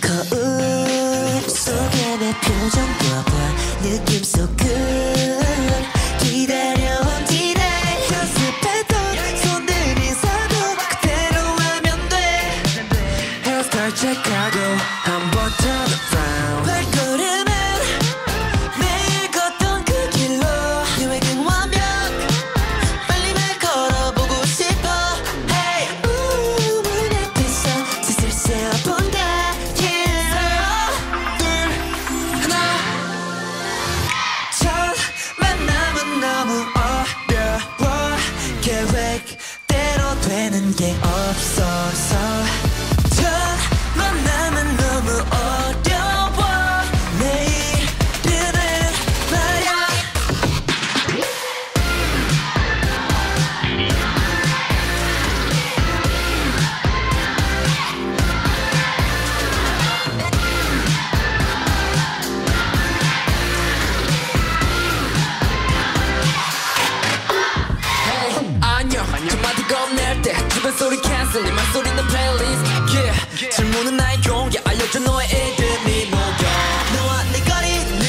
거울 속에 내 표정 봐봐 느낌 so good 기다려온 지날 연습했던 손들이 서도 그대로 하면 돼 헤어스타일 체크하고 한번 turn around 발걸음은 매일 걷던 그 길로 계획은 완벽 빨리 날 걸어보고 싶어 Hey 문 앞에서 슬슬 세어본다 계획대로 되는 게 없어서 첫 만남은 너무 어려워 내일은 소리 cancel, 내 소리는 playlist. Yeah. 질문은 나의 용기, 알려줘 너의 이름이 뭐야. 너와 내 거리는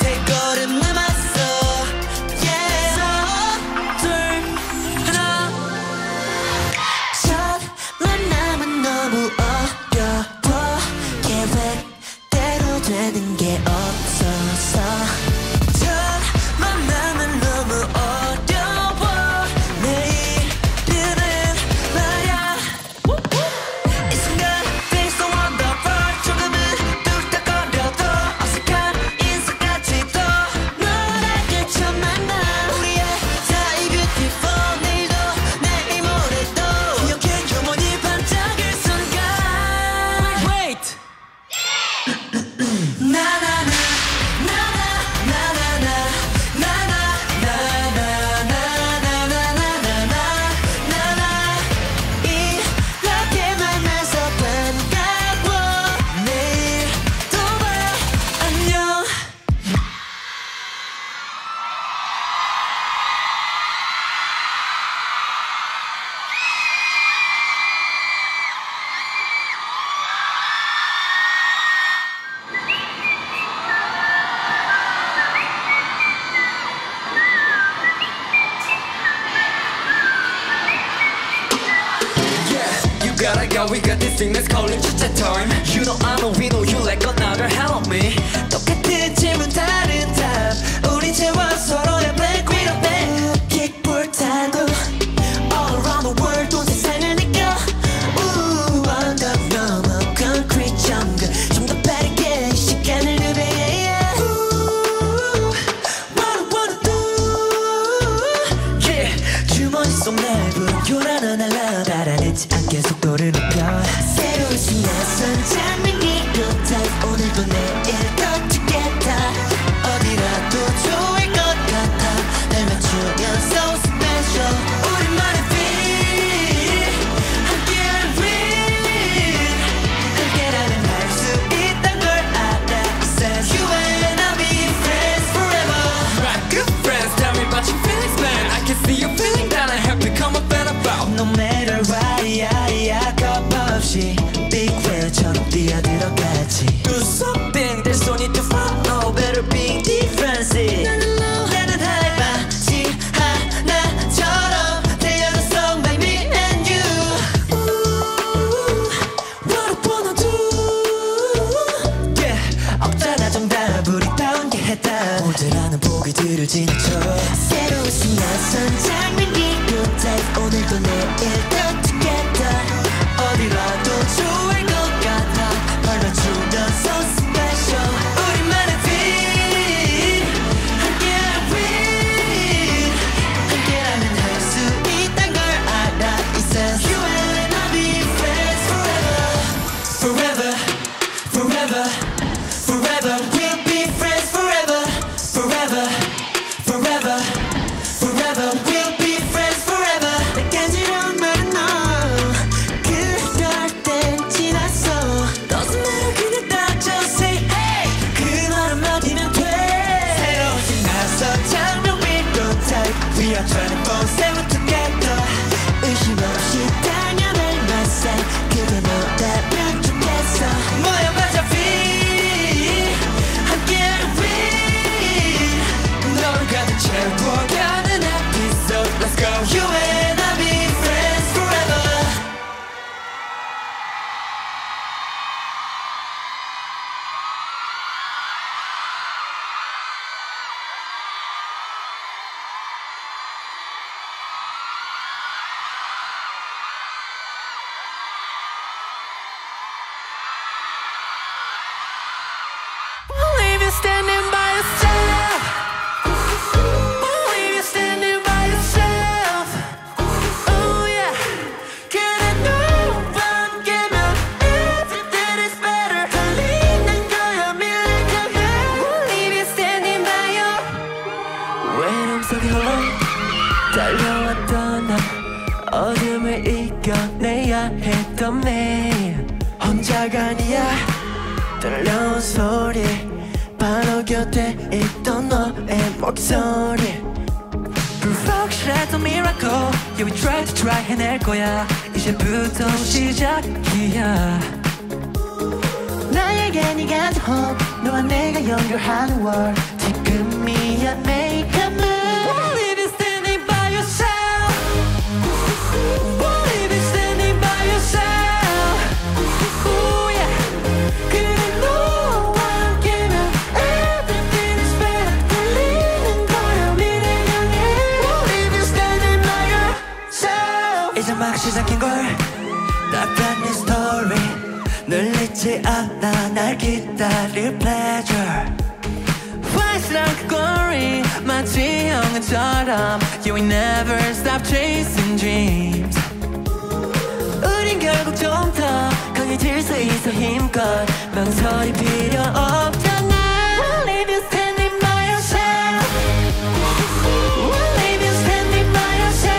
세 걸음 남았어. Yeah. 하나, 둘, 하나. 첫 만남은 너무 어려워. 계획대로 되는 게 없어서. Gotta go, we got this thing, let's call it just a time You know I'm a winner, you like another, help me 똑같은 질문 다른 답 우리 채워 서로의 black widow back 킥볼 타도 All around the world 온 세상을 느껴 Ooh, 언덕 넘어 concrete jungle 좀 더 빠르게 시간을 누배 Ooh, what I wanna do Yeah, 주머니 속 날 부른 요란한 알람 달아내지 않게 속도를 높여 새로운 신나선 장면이로 다 오늘도 내일 더 죽겠다 어디라도 좋을 것 같아 날 맞추면 so special 우리만의 beat 함께한 win 함께라는 말 수 있단 걸 알아 Says you and I'll be friends forever My good friends tell me about your feelings man I can see you feeling that I have become a fan about No matter why Big whale처럼 뛰어들어가지 Do something, there's no need to follow Better be different 나는 알바지 하나처럼 되어서 By me and you Ooh, what I wanna do Yeah, 없잖아 정답 우리 다 온게 했다 오늘하는 보기들을 지나쳐 새로운 신나선 장면이고 Type 오늘도 내일 더 together 어디라도 좋을 것 같아 널 맞추면 so special 우리만의 beat 함께할 win 함께라면 할 수 있단 걸 알아 It says you and I'll be friends forever Forever, forever, forever We'll be friends forever Forever, forever, forever We'll 달려왔던 나 어둠을 이겨내야 했던 내 혼자가 아니야 들려온 소리 바로 곁에 있던 너의 목소리 Perfection like a miracle Yeah we try to try 해낼 거야 이제부터 시작이야 나에게 네가 the home 너와 내가 연결하는 월 지금이야 make a move 막 시작인걸 딱 brand new story 늘 잊지 않아 날 기다릴 pleasure Flies like glory 마치 영화처럼 Yeah we never stop chasing dreams 우린 결국 좀 더 강해질 수 있어 힘껏 망설일 필요 없잖아 We'll leave you standing by yourself We'll leave you standing by yourself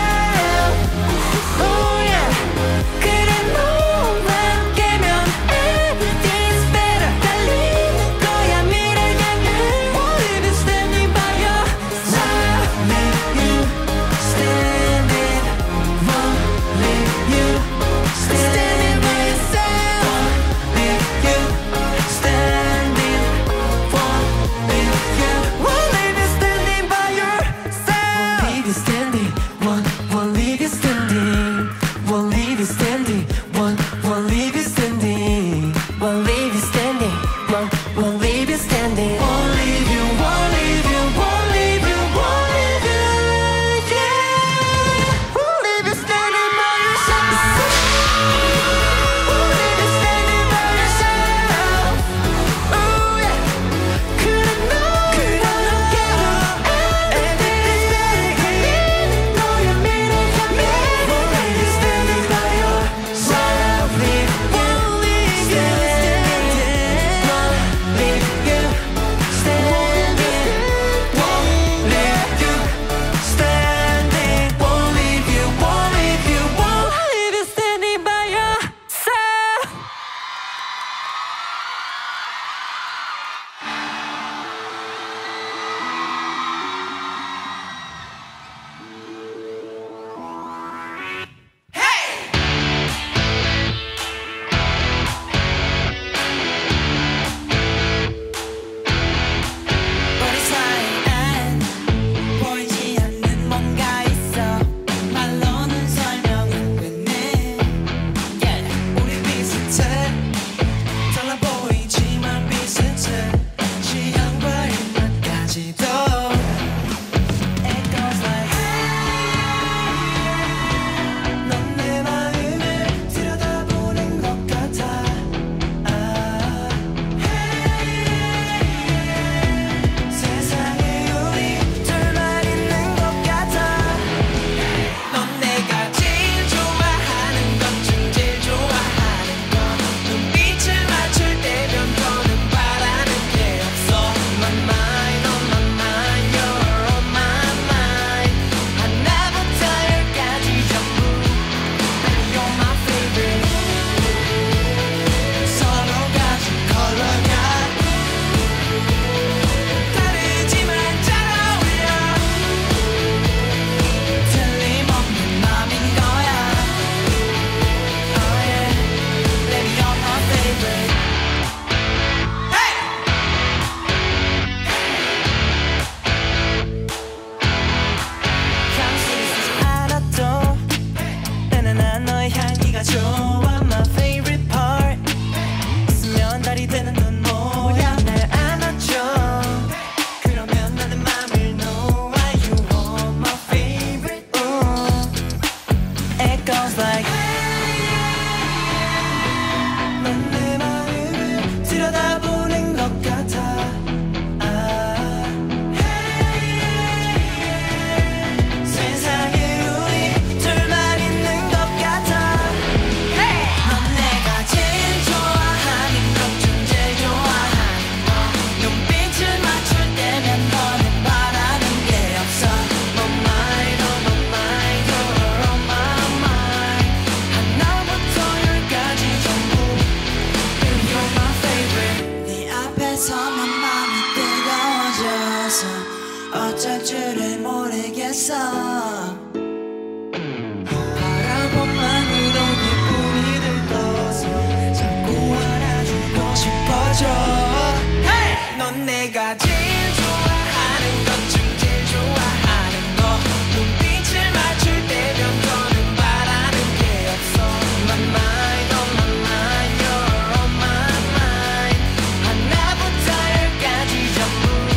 어쩔 줄을 모르겠어. 바라보만 우는 이뿐이 들떠서 자꾸 안아주고 싶어져. Hey! 넌 내가 제일 좋아하는 것 중 제일 좋아하는 거. 눈빛을 맞출 때면 더는 바라는 게 없어. My mind, oh my mind, you're on my mind. 하나부터 열까지 전부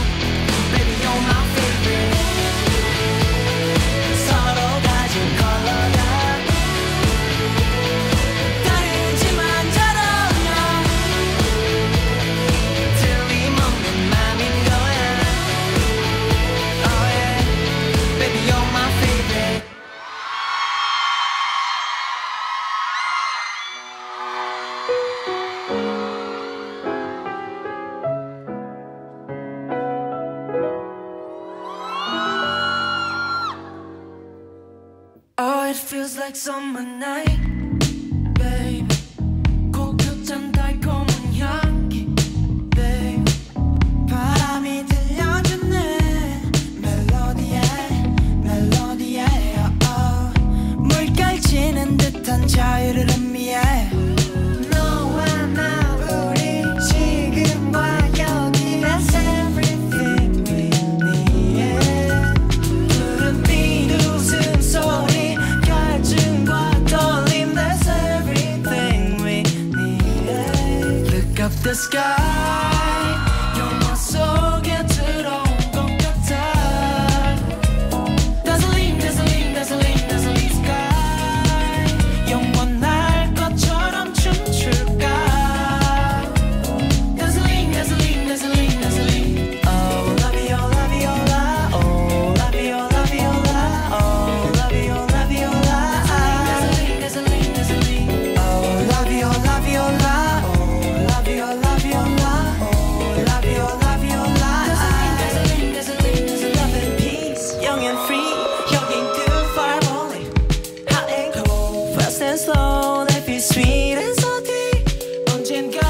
it feels like summer night, babe. 고급진 달콤한 향기, babe. 바람이 들려주네 멜로디에, 멜로디에. Oh, oh. 물결치는 듯한 자유를 의미해. The sky, you're my soul, get it all, don't get tired. Dazzling, dazzling, dazzling, dazzling sky. 영원할 것처럼 춤출까. Dazzling, dazzling, dazzling, dazzling. Oh, laviola, viola, oh, laviola, viola, oh, laviola, viola. Dazzling, dazzling, dazzling, dazzling. Oh, laviola, viola. Slow, life is sweet and salty. 언젠가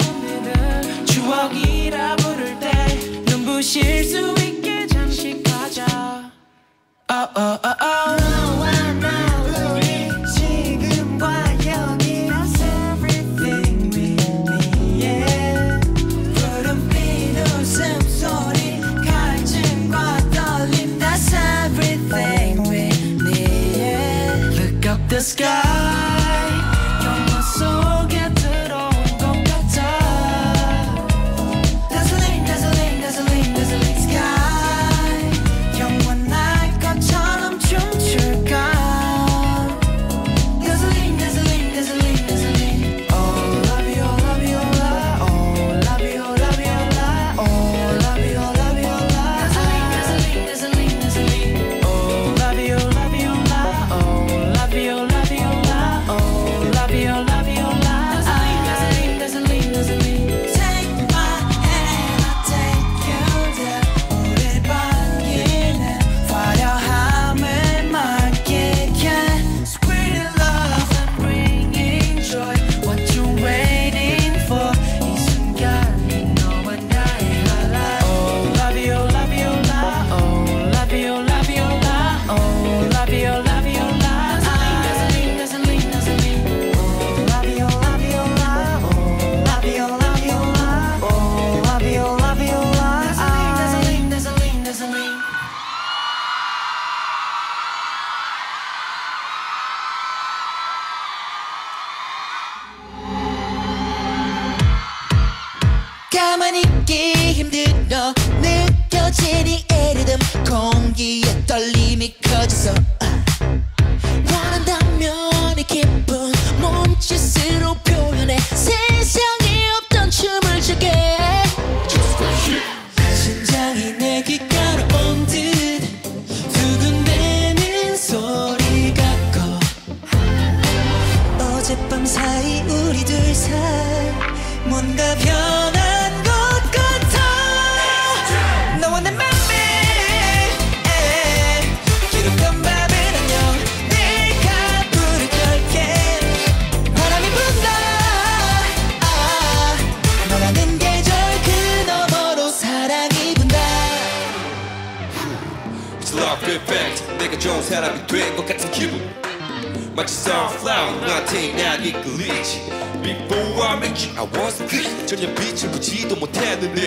오늘은 추억이라 부를 때 눈부실 수 있게 잠시 가자. Oh, oh, oh, oh. 너와 나 우리 지금과 여기. That's everything we need, yeah. 푸른빛 웃음소리 갈증과 떨림. That's everything we need, yeah. Look up the sky. 가만히 있기 힘들어 느껴지니 이 리듬. 공기의 떨림이 커져서 원한다면 이 기분 몸짓으로 표현해. 세상에 없던 춤을 추게. 심장이 내 귓가로 온 듯 두근대는 소리가 커. 어젯밤 사이 우리 둘 사이 뭔가 변한 off good facts. 내가 정사람이 된 것 같은 기분. 마치 sunflower 나한테 나게 끌리지. Before I met you I was clean. 전혀 빛을 보지도 못했는데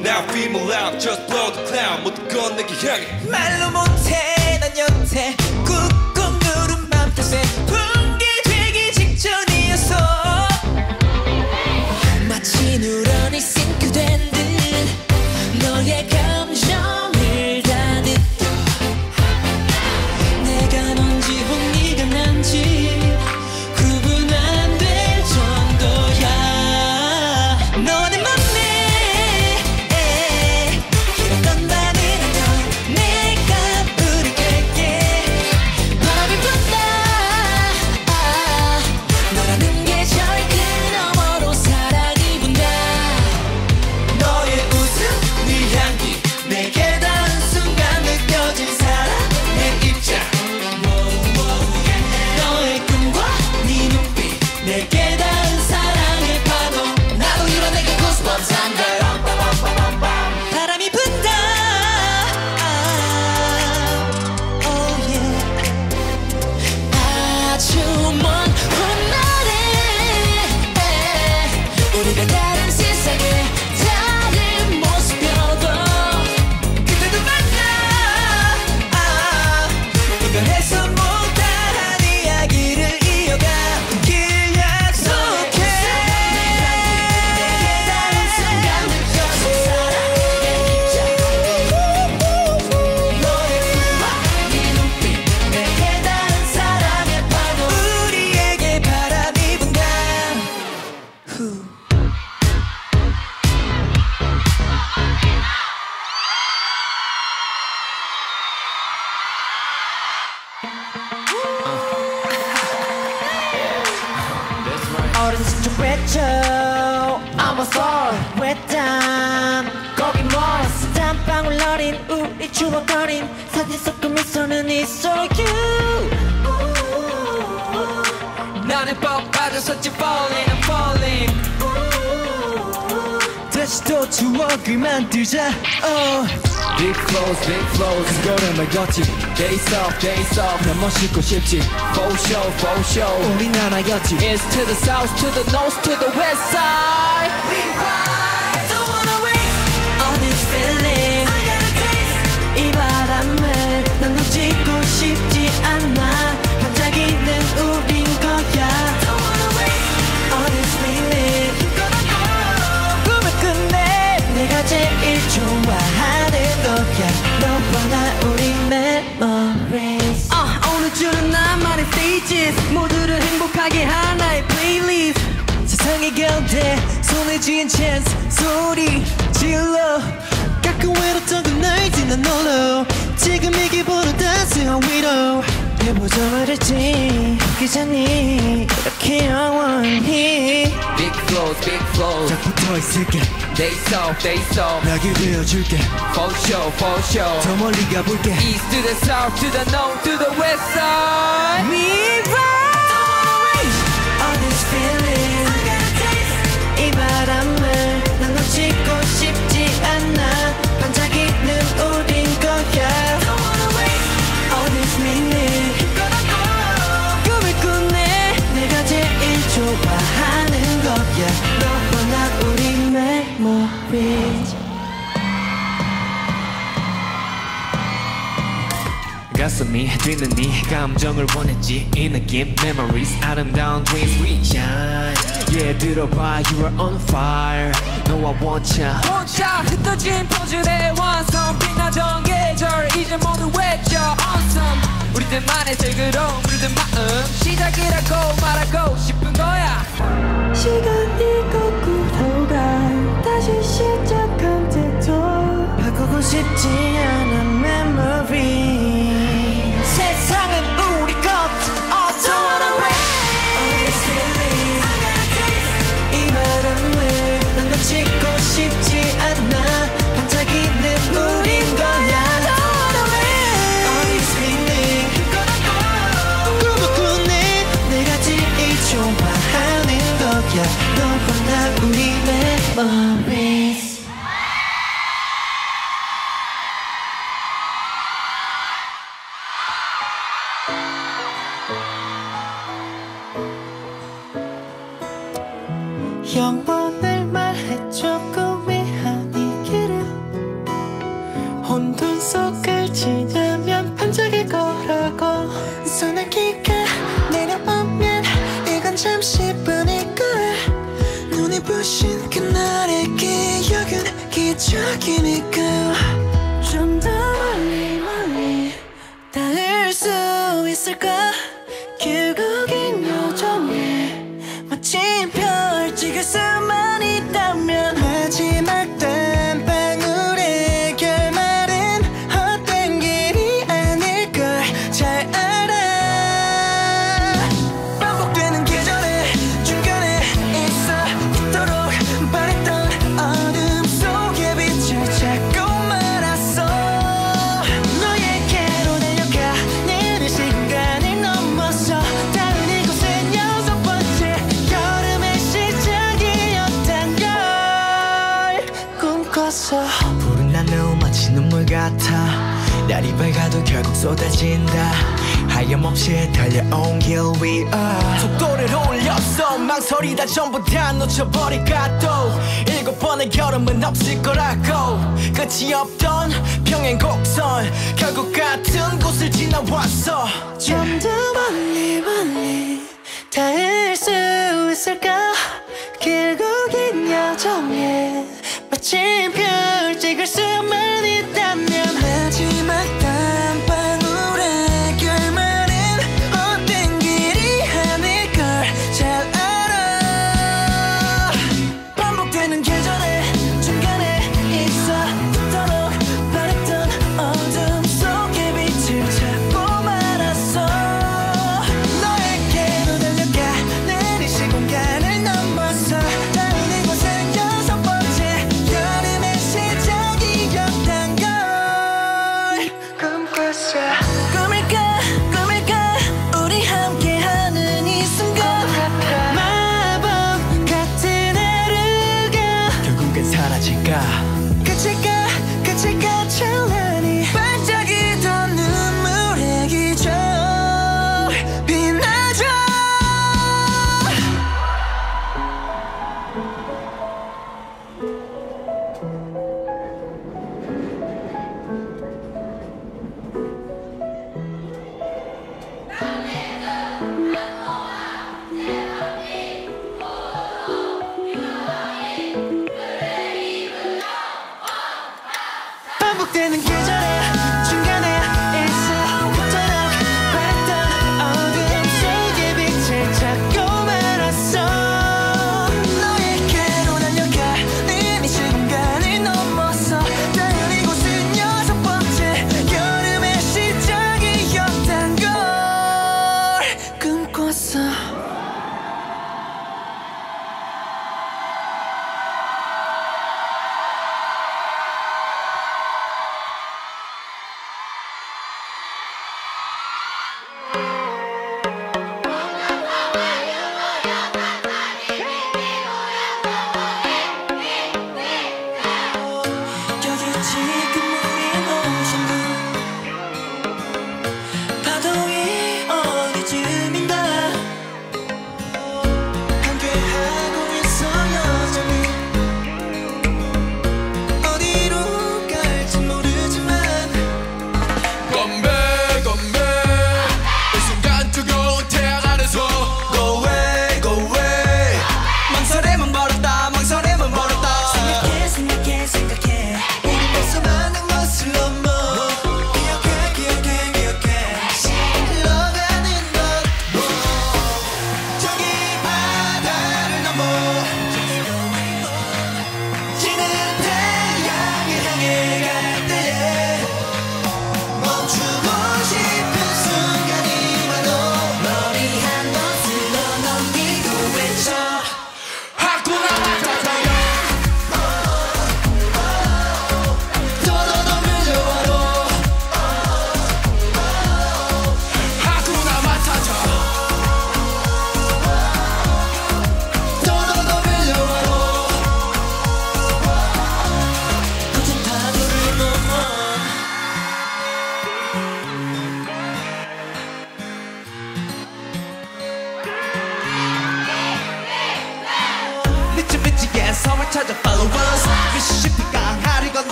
Now I feel my life just blow the cloud. 모든 건 내게 향해 말로 못해 난 여태 꾹꾹 누른 맘 탓에 붕괴되기 직전이었어. 마치 누런이 싱크된 듯 너의 감정을 다 듣고 내가 뭔지 혹 네가 난지 구분 안 될 정도야. 너는 뭔데 이런 건 반이라도 내가 부를게. 밤이 분다 너라는 게 저의 그 너머로 사랑이 분다. 너의 웃음 내게 닿은 순간 느껴진 사랑 내 입장 너의 꿈과 네 눈빛 내게 닿은 사랑의 파도 나도 이런 내게 goosebumps 한다. 바람이 분다 oh yeah. 아주 먼 훗날에 우리가 다른 세상에 다른 모습이어도 해서 못다한 이야기를 이어가 길 약속해. 내게 다른 순간 느껴진 사랑 내 입장 너의 꿈과 네 눈빛 내게 다른 사랑의 파도 우리에게 바람이 분다. 어른신 척 외쳐 I'm sorry 외딴 거기 멀었어. 땀방울 어린 우리 추억거린 사진 섞은 미소는 It's so you. 나는 뻑 빠져서지 falling I'm falling. 다시 또 추억을 만들자 big flows 그거는 말 걷지 days off 난 멋있고 싶지 for show 우리나라였지 It's to the south to the north to the west side we ride don't wanna wait all this feeling I gotta taste 이 바람을 난 놓치고 싶지 않아 반짝이는 우린 거야 don't wanna wait all this feeling you gotta go 꿈을 끝내 내가 제일 좋아하는 거야 너와 나 우리 memories 오늘 주는 나만의 stages 모두를 행복하게 하나의 playlist 세상의 경대 손에 쥔 chance 소리 질러 가끔 외롭던 그날 지나 널로 지금 이 기분을 따스한 위로 내 보정을 했지 기자니 이렇게 영원히 big flows 딱 붙어있을게 days off 나게 되어줄게 for show 더 멀리 가볼게 east to the south to the north to the west side we ride don't wanna waste all this feeling I gotta taste 이 바람을 난 놓치고 싶지 않아 반짝이는 우린 거야 don't wanna waste all this minute you gotta go 꿈을 꾸네 내가 제일 좋아하는 거야 너와 나 우리 memories. 가슴이 뛰는 네 감정을 원했지 이 느낌 memories 아름다운 dreams we shine yeah 들어봐 you are on fire 너와 원차 혼자 흩어진 퍼즐의 완성 빛나던 계절 이제 모두 외쳐 awesome 우리들만의 즐거움 우리들 마음 시작이라고 말하고 싶은 거야. 시간이 거꾸로 가 다시 시작한 태도 바꾸고 싶지 않은 memory 세상은 우리 것 I don't wanna wait all this feeling I gotta taste 이 바람을 난 놓치고 싶지 않아 반짝이는 우린 거야 don't wanna wait all this feeling you gotta go 꿈을 꾸네 내가 제일 좋아하는 거야 너와 나 우리 memories 혼돈 속을 지나면 반짝일 거라고 손을 깊게 내려오면 이건 잠시뿐일걸 눈이 부신 그날의 기억은 기적이니까 좀 더 멀리 닿을 수 있을까 결국엔 여전히 마침 별 찍을 수만 있다면 마지막 푸른 하늘 마치 눈물 같아 날이 밝아도 결국 쏟아진다 하염없이 달려온 길 위에 속도를 올렸어 망설이다 전부 다 놓쳐버릴까 또 7번의 여름은 없을 거라고 끝이 없던 평행 곡선 결국 같은 곳을 지나왔어 좀 더 멀리 닿을 수 있을까 결국엔 여전히 마침 별 찍을 수만 있다면 마지막 단방울의 결말은 어떤 길이 아닐걸 잘 알아 반복되는 계절의 중간에 있어 뜯도록 바랬던 어둠 속에 빛을 찾고 말았어 너에게로 달려가 내리 시공간을 넘어서 끝일까 찬란히 반짝이던 눈물의 기적 빛나줘 반복되는 계절의 중간에 있어 뜯도록 바랬던 어둠 속에 빛을 찾고 말았어 너에게로 달려가 이미 시간을 넘어서 닿은 이곳은 6번째 여름의 시작이었단 걸 꿈꿨어.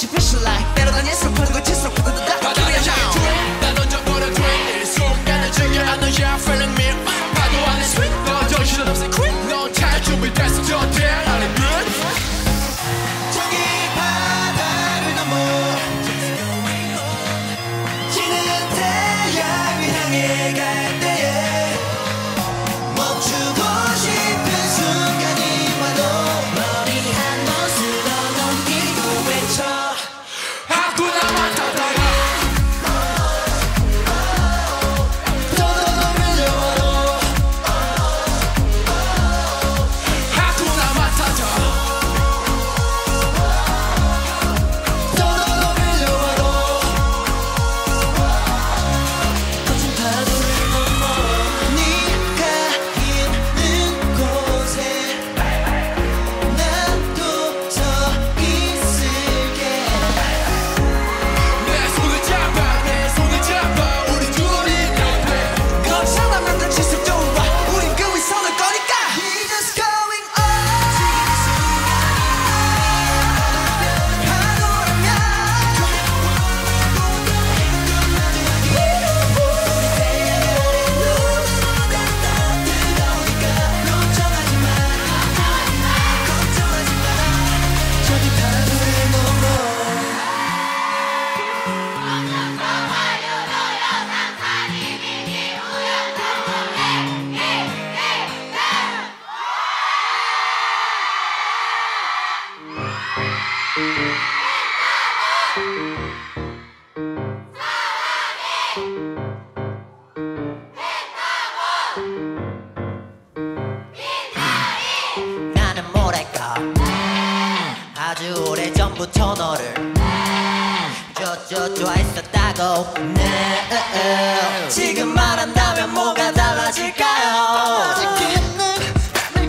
she fishing like better than yes, I'm putting the chest up with the duck. Give me a shout. That don't jump on a twin. It's so bad that you're out of your friend me. I don't want to swing. No, don't shut up, say quick. No time to be tested. You're dead. Are you good? 저기 바다를 넘어 지는 태양을 향해 갈 때에 멈추고 싶은 순간이 와도 머리 한 번으로 넘기고 외쳐 하쿠나 마타타가 떠나면 영원히 하쿠나 마타타 나는 뭐랄까 아주 오래전부터 너를 좋아했었다고 네. 지금 말한다면 뭐가 달라질까요 지금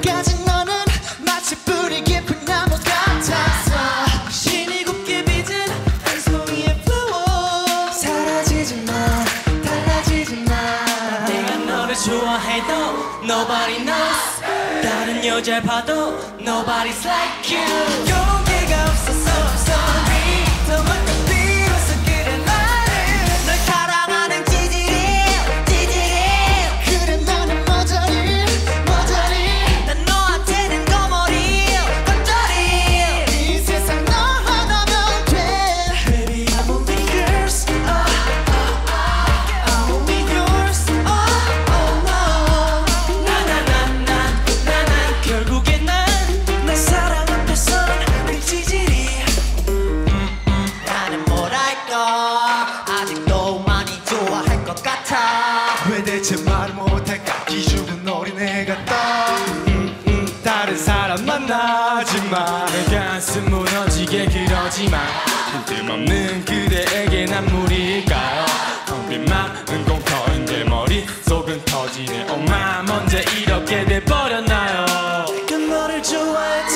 가진 너는 마치 뿌리 깊은 나무 같아 좋아해도 nobody knows 다른 여자 봐도 nobody's like you 용기가 없어서 I'm sorry 더 못해 비로소 그래 말해 널 사랑하는 찌질이 그래 나는 머저리 난 너한테는 거머리 건조리 이 세상 너 하나면 돼 Baby I won't be yours I won't be yours 왜 대체 말을 못할까 기죽은 어린애가 떠 다른 사람 만나지마 내 가슴 무너지게 그러지마 뜬금없는 그대에게 난 무리일까요 텅빈 마음은 공터인데 머릿속은 터지네 엄마 언제 이렇게 돼버렸나요 내가 너를 좋아해도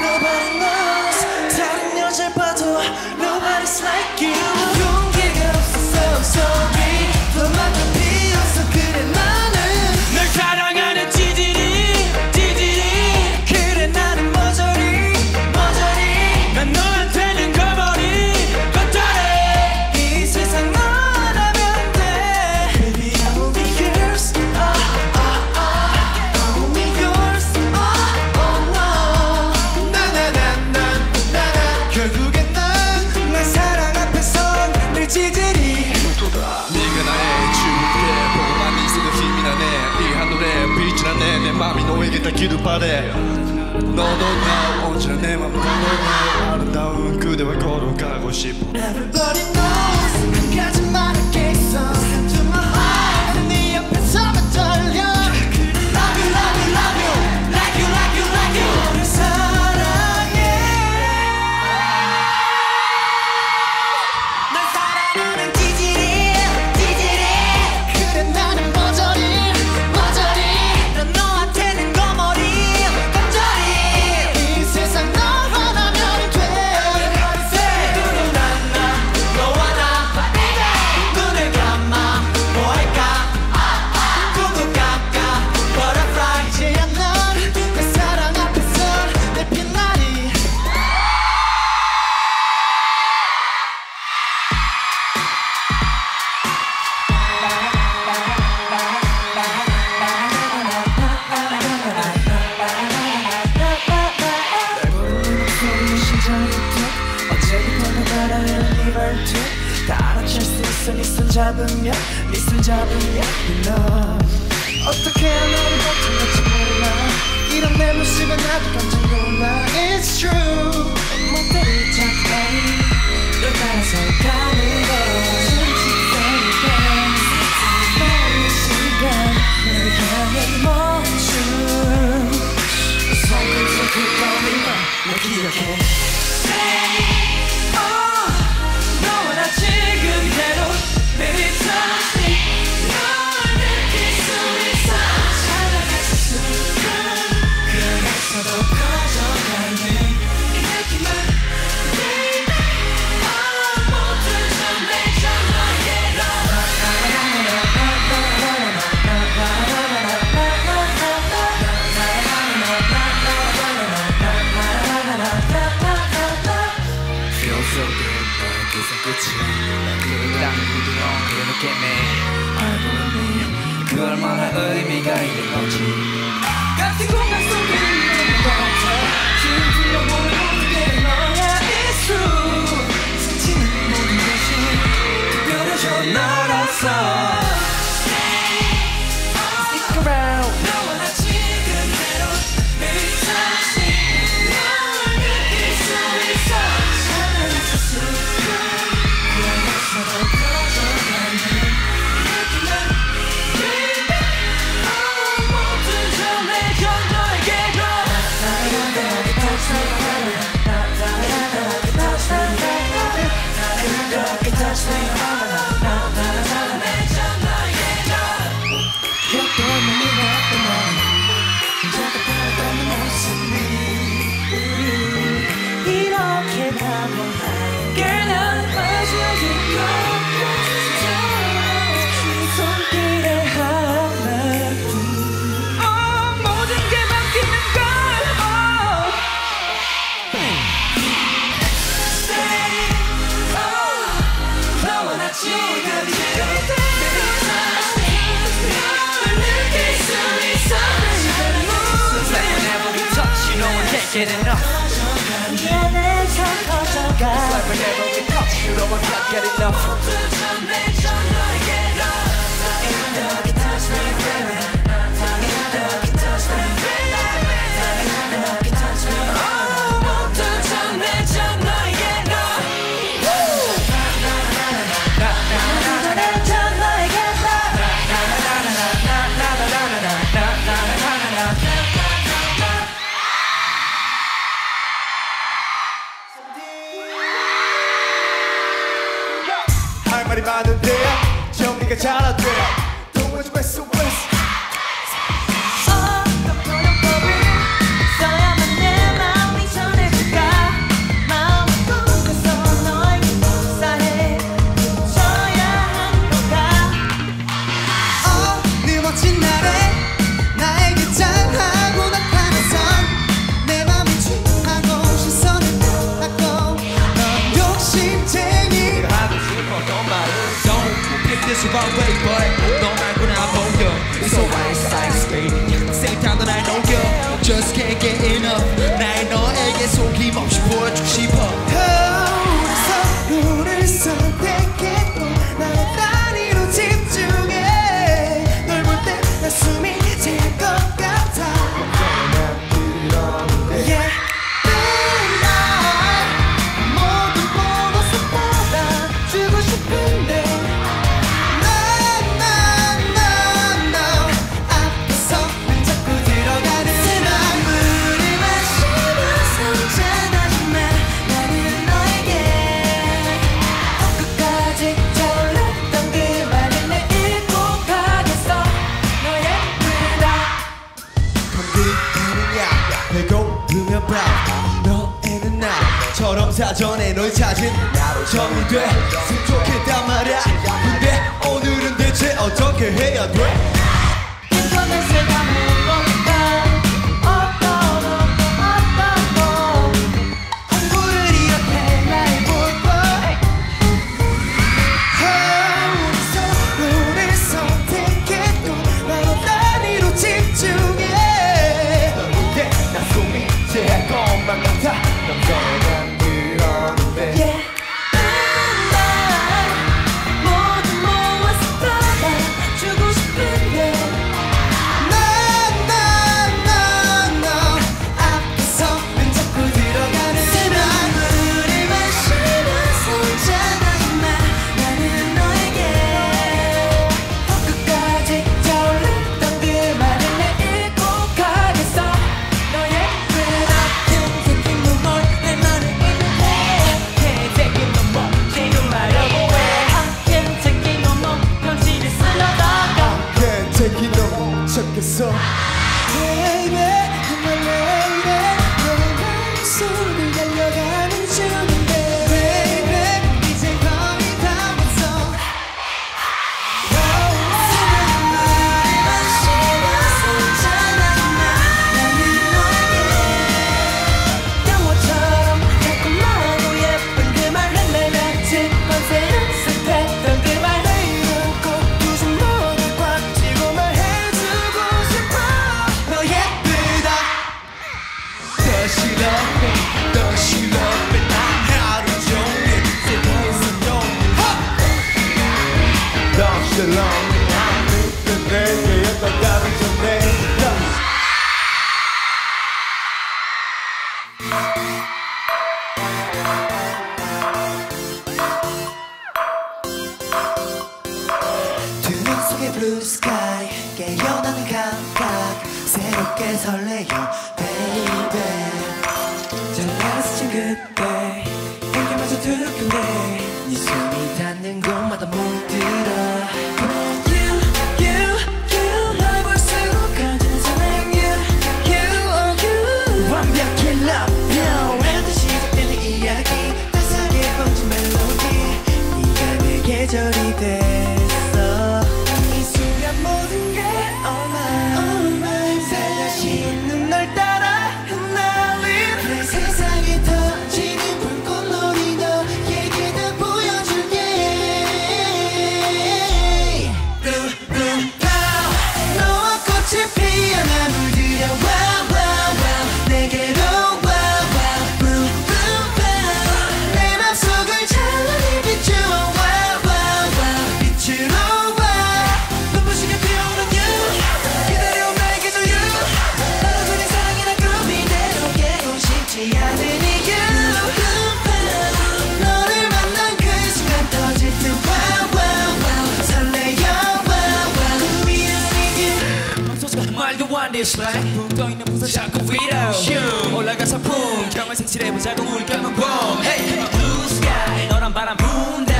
Nobody knows 다른 여자 봐도 Nobody's like you 용기가 없어서 I'm sorry 너만큼 비어서 그래 나는 널 사랑하는 찌질이 그래 나는 머저리 난 너한테는 거머리 이 세상 너라면 돼 Baby I won't be yours I won't be yours no 나 결국엔 난 사랑 앞에선 늘 찌질이 네가 나의 주제 보고만 있어도 힘이 나네 이 하늘에 빛이 나네 내 맘이 너에게 닿기를 바래 너도 나 언제나 내 맘으로 아름다운 그대와 걸어가고 싶어 Everybody knows 끝까지 말할게 있어 To my heart 네 옆에서만 떨려 Love you love you love you Like you like you like you 너를 사랑해 널 사랑하는 찌질이 그래 나는 머저리 난 너한테는 거머리 건조리 이 세상 너 하나면 돼 Everybody say 나나 너와 to. 다 알아챌 수 있어 네 손 잡으면 네 손 잡으면 넌 어떻게 너를 버텨낼지 몰라. 이런 내 모습에 나도 깜짝 놀라. It's true 못 들은 척해 널 따라서 가는 거 그 얼마나 의미가 있는 건지 같은 공간 속에 있는 것처럼 지금 들려보는 모든 게 너야. It's true 스치는 모든 것이 특별해져 너라서 Stick around 너와 나 지금대로 Baby 다시 널 느낄 수 있어 사랑할 수 있어 그래서 더 커져가는 Getting up. Yeah, there's a cold. It's like whenever we touch, you know I can't get enough. 말이 많은 데 정리가 잘 안 돼. Don't want to mess with us. About way, but no matter when I hold you, it's so ice, baby. Same time that I know you, just can't get enough. 날 너에게 속임없이 보여주고 싶어. 거울에서 너를 선택했고 나의 다리로 집중해. 널 볼 때 내 숨이 찰 것 같아. Yeah. 너에는 나처럼 사전에 널 찾은 나로 정리됐으면 좋겠단 말야. 근데 오늘은 대체 어떻게 해야 돼? 인터넷에 다 물어볼까 어떤 뭐 공부를 이렇게 날 볼걸. 하울에서 너를 선택했고 나의 단위로 집중해. 널 볼 때 나 숨이 제할 것만 같아. 넌 변한 이런데. Yeah. So baby, you're my lady. 너의 마음 속으로 달려가는 중인데 baby, 이제 거의 다 왔어. 나만 신경 쓰잖아. 나는 너에게 영화처럼 달콤하고 예쁜 그 말 한날 같은 밤새 연습했던 그 말. Does she love me? Does she love me? 난 하루 종일 세상에서 용해. Does she love me? 난 그때 내게 어떤 다른 전해. 두 눈 속의 blue sky 깨어나는 감각 새롭게 설레요 baby. 그때 당겨마저 두근대 네 숨이 닿는 곳마다 물들어. You, you 너의 볼수록 가진 사랑. You 완벽히 love you. 오랜 시작되는 이야기 따스하게 뻗친 멜로디. 네가 내 계절이 됐어. 이 순간 모든 게 all mine. 살며시 웃는 널 따라 흩날린 내 세상이 더 떠있는 부산 자꾸 위로 슝 올라가서 붕 경을 색칠해보자고 우리 감은 봄. Hey blue sky 너란 바람 분다.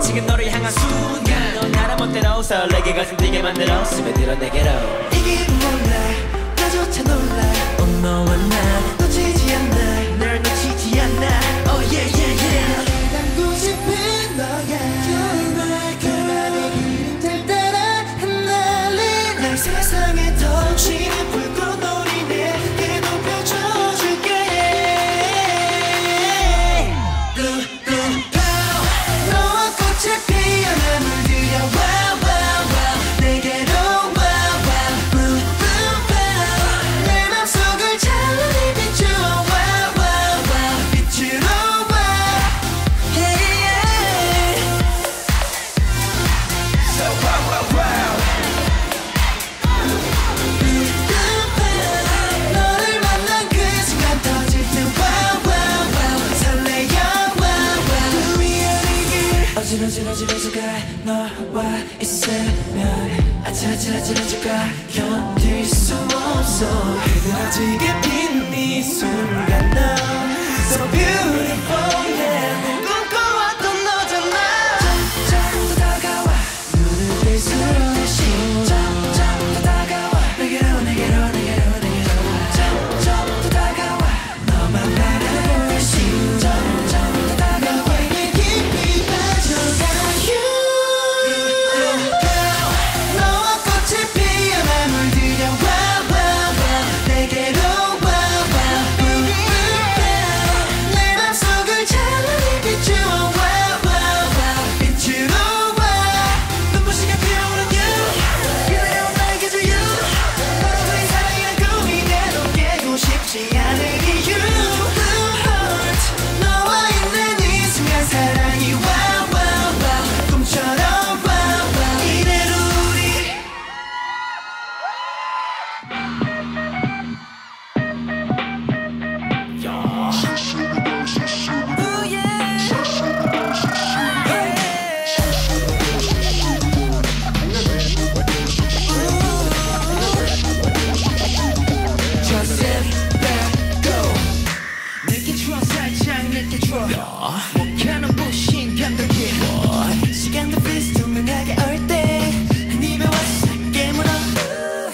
지금 너를 향한 순간 넌 나라 멋대로 설레게 가슴 뛰게 만들어 스며들어 내게로. 이게 몰라 나조차 놀라. Oh 너와 나 놓치지 않나. 널 놓치지 않나. Oh yeah yeah yeah. 담고 싶은 너야 정말 그만의 기름들 따라 흩날린 날 세상에 던지는 너와 있으면 아찔아찔해질까 견딜 수 없어. 흐드러지게 핀 이 순간 넌 So beautiful yeah. 꿈꿔왔던 너잖아. 점점 더 다가와 눈을 뜰수록 내 심장 점점 더 다가와 내게로 내게로 내게로 내게로 점점 더 다가와 너만 바라볼 내 심장.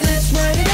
Let's write it.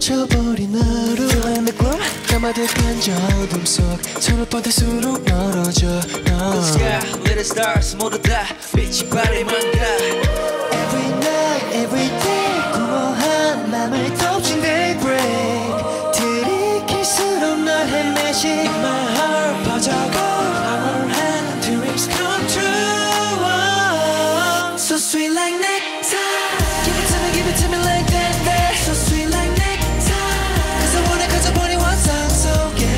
멈춰버린 하루 까마득한 저 어둠 속 손을 뻗을수록 멀어져 Blue sky, little stars 모두 다 빛이 발에만 가 Every night, every day 공허한 맘을 덮친 daybreak 들이킬수록 널 헤매지 My heart 퍼져가 Our hand dreams come true So sweet like nectar Give it to me like that, that So sweet like nectar Cause I wanna 가져버린 환상 속에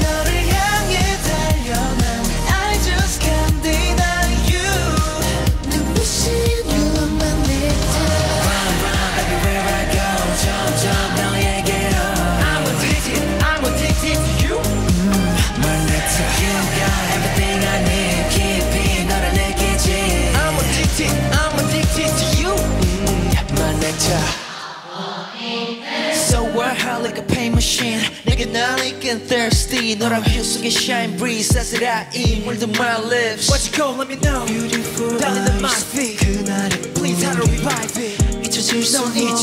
너를 향해 달려 난 I just can't deny you 눈부신 you are my nectar Round round everywhere I go 점점 너에게로 I'm addicted, I'm addicted to you My nectar You got everything I need 깊이 너를 느끼지 I'm addicted, I'm addicted to you So we're hot like a pain machine 내겐 날 있긴 thirsty 너랑 휘 속에 shine breeze As it I eat, more than my lips Watch it go, let me know Beautiful eyes my feet 그날의 Please how to revive it 잊혀질 수 없게 Go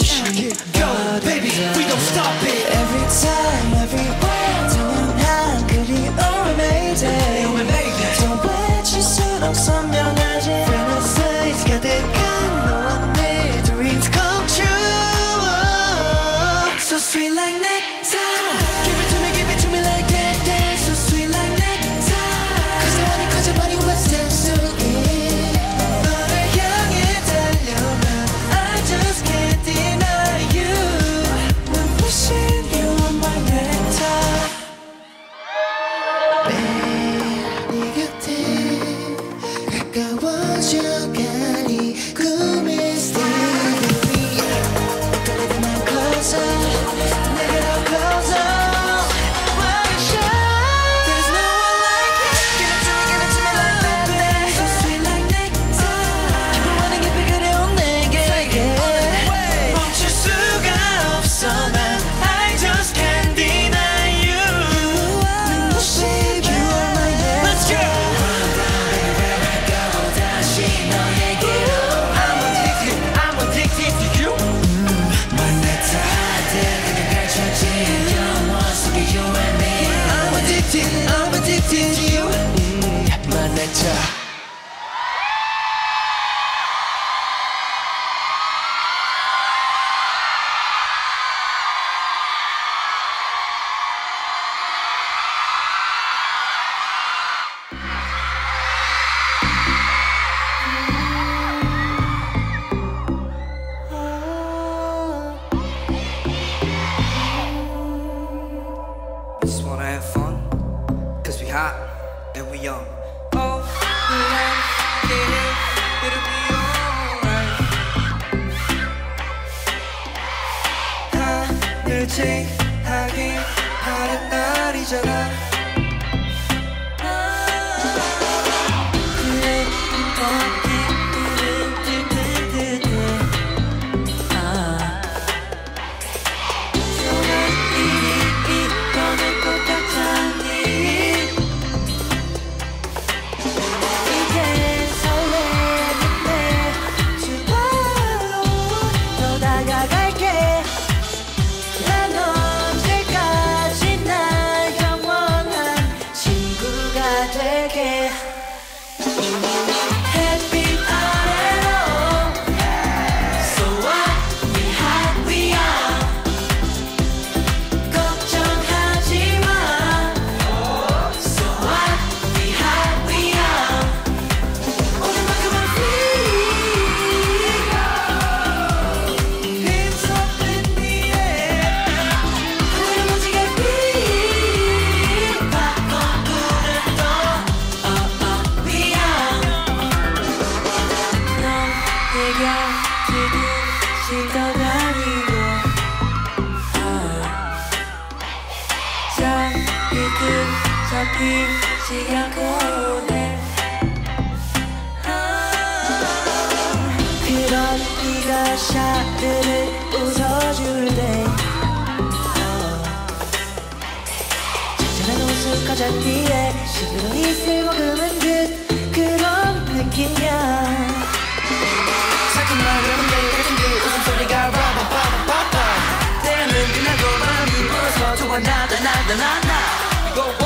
baby, we don't stop it Every time, everywhere 당연한 그리움의 mayday 더 외칠수록 선명하지 Renaissance 가득한 너와 내 dreams come So sweet like nectar Give it to me like that, that So sweet like nectar Cause I wanna cause your body what's that so good 너를 향해 달려나 I just can't deny you 눈부신 you are my nectar 매일 네 곁에 가까워져가니 꿈이 still I'm addicted to you My nectar Damn it. You go up, you go down.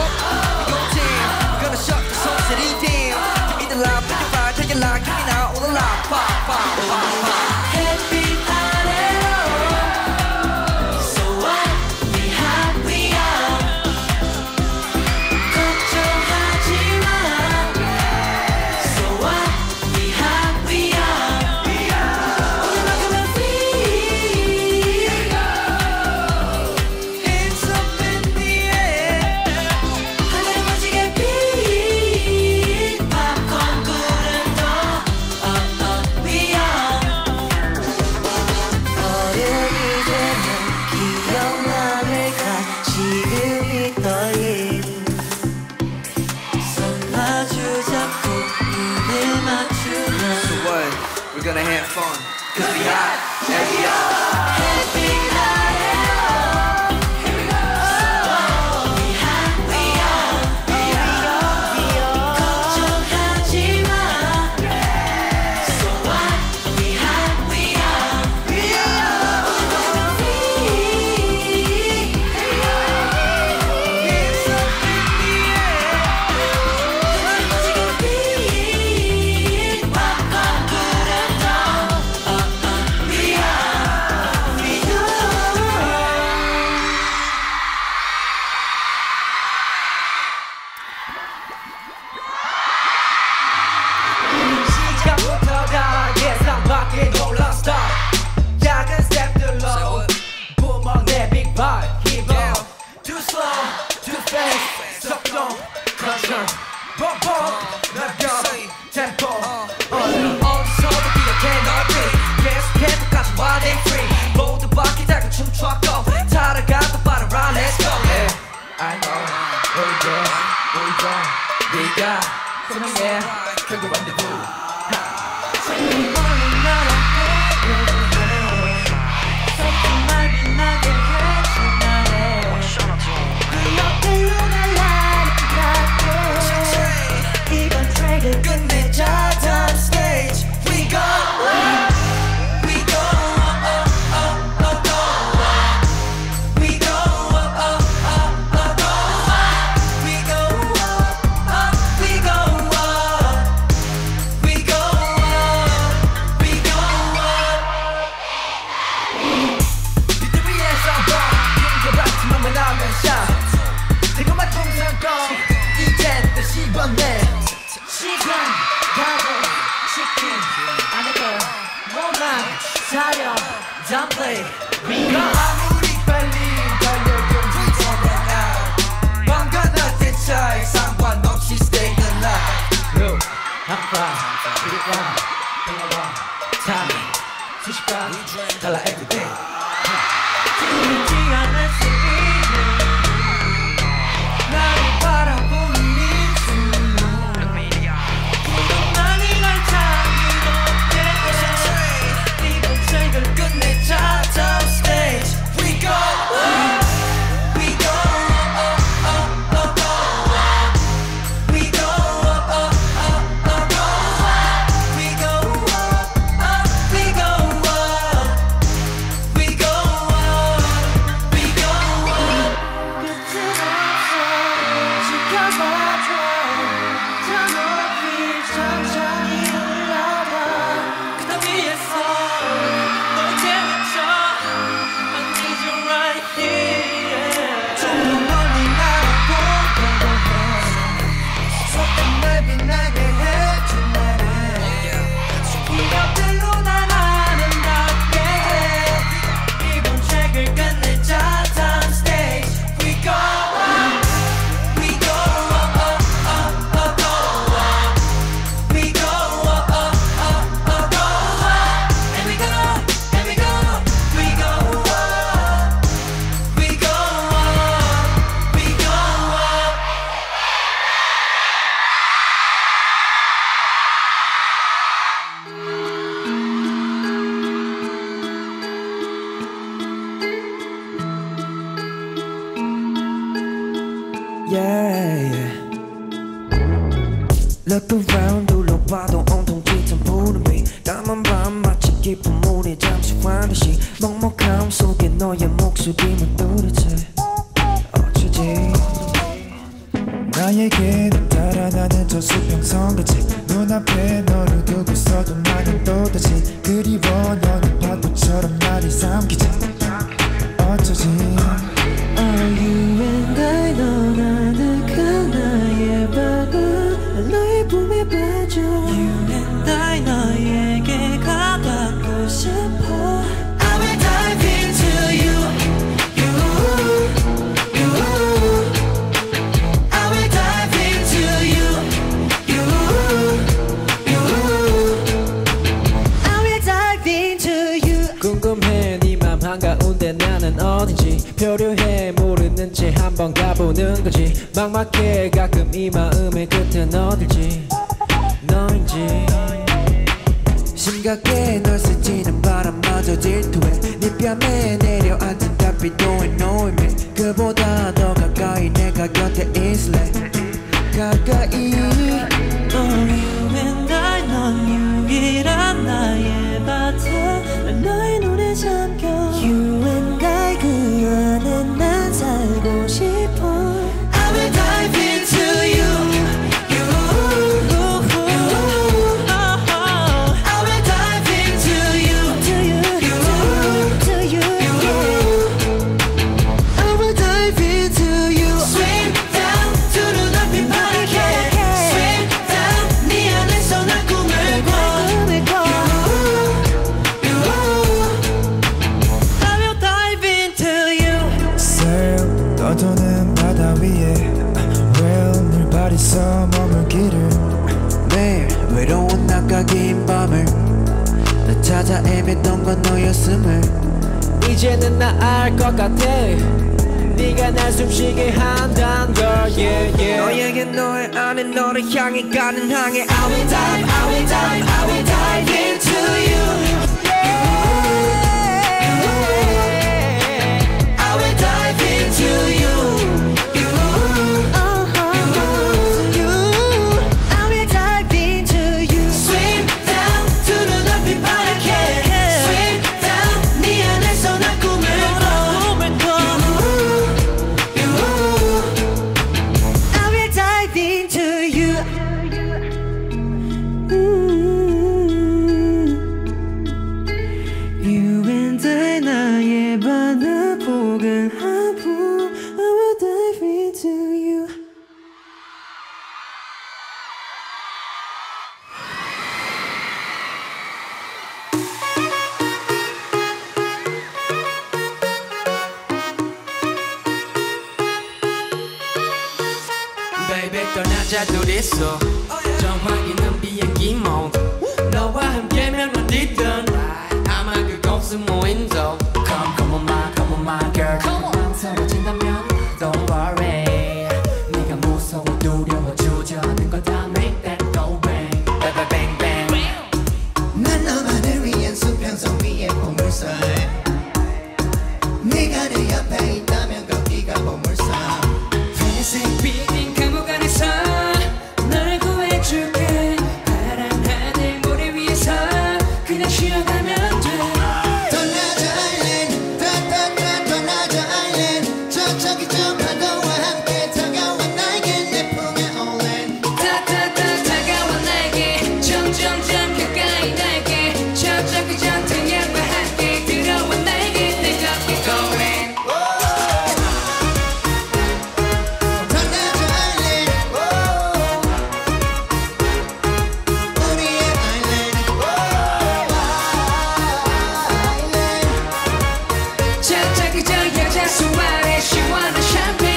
Gonna shut the soul city down. Give me the love, give me fire, take it like, give me now all the love. Pop, pop, pop, pop. Happy party, oh. So what? We have, we are. 걱정하지마. So what? We have, we are. 오늘 만큼은 free. It's up in the air. 하늘을 멋지게 빛. 팝콘 구름 더. Up, up, we are. 어른이 되면 기억나니까 지금이 너의 손 마주 잡고 눈을 맞추면 So what? We're gonna have fun. Cause we hot and we are. Happy night, oh. Here we go. So we have, we are. 걱정하지 마. So what? We have, we are. 오늘 만큼은 free. It's up in the air. 하늘을 멋지게 빛. 팝콘 구름 더. Up, up, we are. We are. 시작부터가 예상밖에 놀랐어. 작은 스텝들로 뿜어내 big vibe. Keep on too slow, too fast. 속도 컨트롤 뽀뽀 넓혀 템포 어디서도 기억해 넓히 계속해 똑같은 what and free. 모두 바퀴 달고 춤추었고 따라가도 바로 run let's go. Yeah, I know 우리 가 네가 사랑해 결국 완벽해. Don't play me. 아무리 빨리 달려도 we don't run out. 번거나 대차에 상관없이 stay the night. Look, I'm fine. Get it right. Don't know why. Time. 수십만 달러 every day. 들리지 않을 수 있는 나를 바라보는 입술. 그동안이 날 찾은 어때? 이번 책을 끝내자. Top stage, we go. We go. We go. We go. We go. We go. We go. Yeah. Look around, 둘러봐도 온통 짙은 푸른빛. 까만 밤 마치 깊은 물이 잠시 환듯이 먹먹함 속에 너의 목소리만 들리지. 나에게 달아나는 저 수평선 같이 눈앞에 너를 두고 있어도 나는 또다시 그리워. 너는 파도처럼 나를 삼키지 어쩌지. Are you and I, 넌 아늑한 나의 방은 너의 품에 빠져. You and I, 너에게 가닿고 싶어. I will dive into you. 한가운데 나는 어딘지 표류해 모르는 채 한번 가보는 거지. 막막해 가끔 이 마음의 끝은 어딜지 너인지. 심각해 널 스치는 바람마저 질투해. 네 뺨에 내려앉은 달빛도 노이미. 그보다 더 가까이 내가 곁에 있을래. 가까이. Oh, you and I, 넌 유일한 나의 바탕. 너의 눈에 잠겨. You and I, 그 안에 난 살고 싶어. I will dive into you. You, you. I will dive into you. Do you, you, do you, you. I will dive into you. Swim down to the 높이 바라게. Swim down, 네 안에서 난 꿈을 꿔. 떠도는 바다 위에 Well, 늘 발에서 머물기를. 매일 외로운 낮과 긴 밤을 나 찾아 헤맸던 건 너였음을 이제는 나 알 것 같아. 네가 날 숨쉬게 한단 걸. Yeah, yeah. 너에겐 너의 안에 너를 향해 가는 항해. I will dive, I will dive, I will dive into you. Baby, 떠나자 둘이서. 정확히는 비행기 mode. 너와 함께면 어디든 아마 그곳은 무인도. Come on my, come on my girl. 망설여진다면 don't worry. 네가 무서워 두려워 주저하는 거 다 make that go bang. Bang bang bang. 난 너만을 위한 수평선 위에 보물섬. 네가 내 옆에 있다면 거기가 보물섬. She wanna champagne.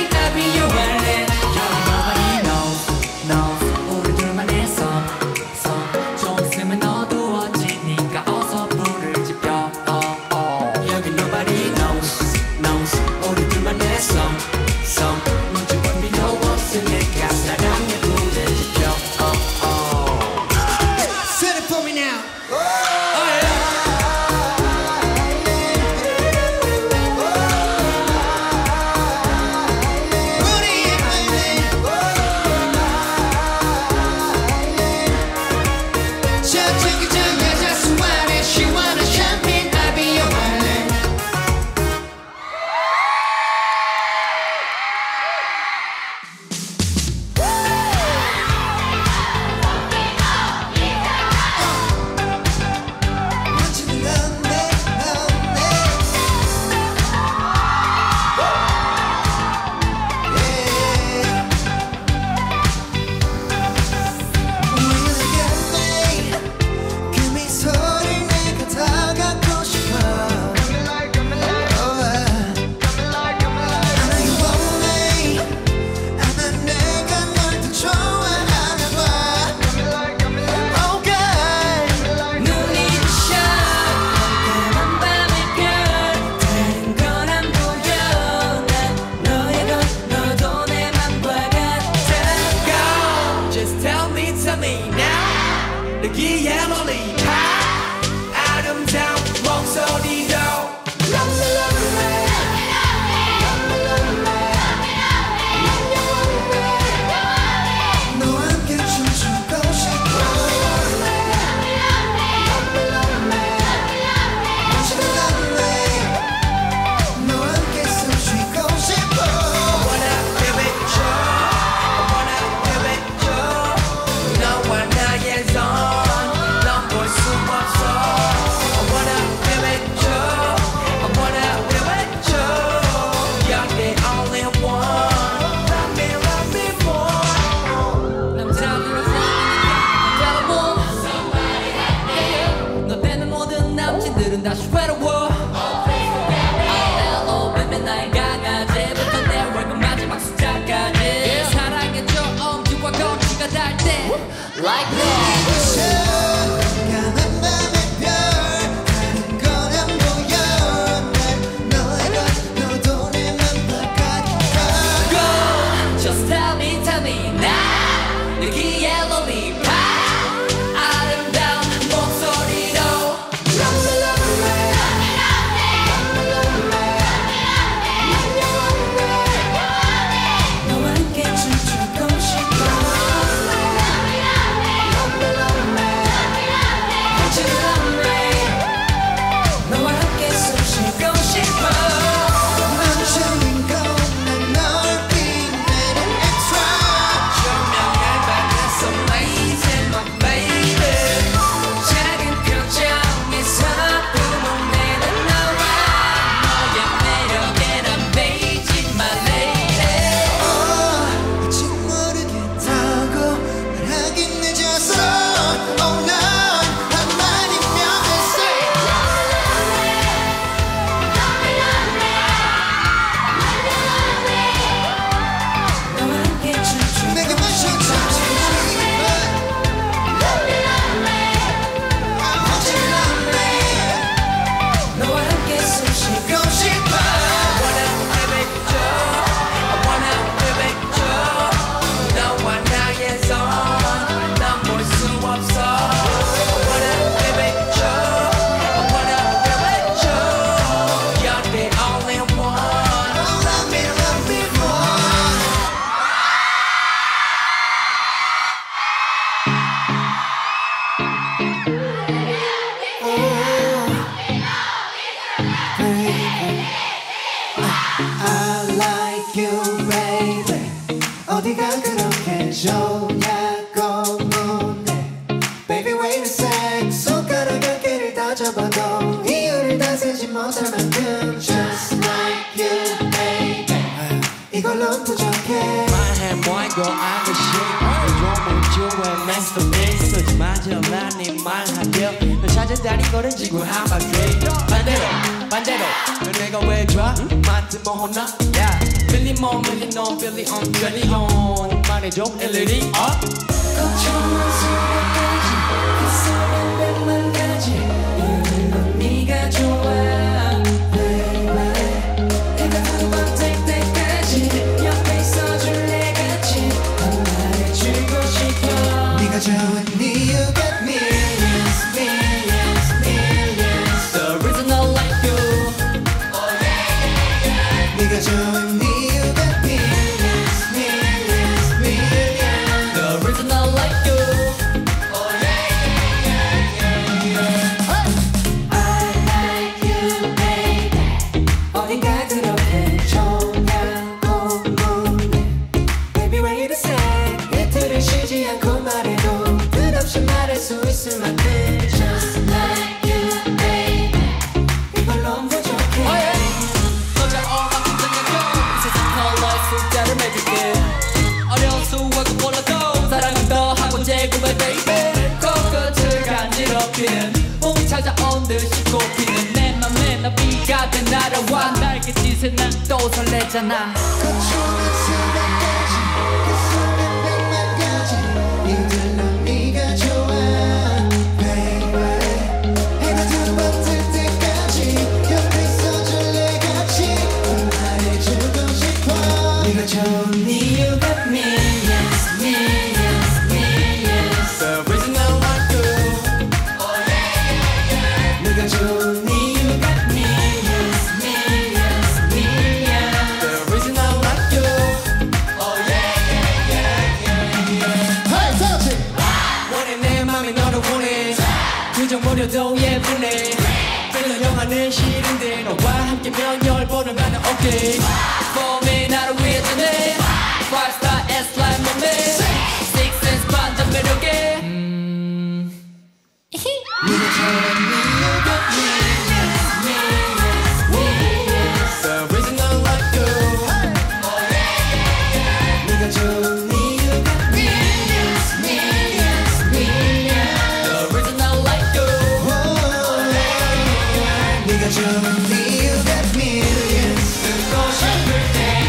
like that. You got millions to go shopping.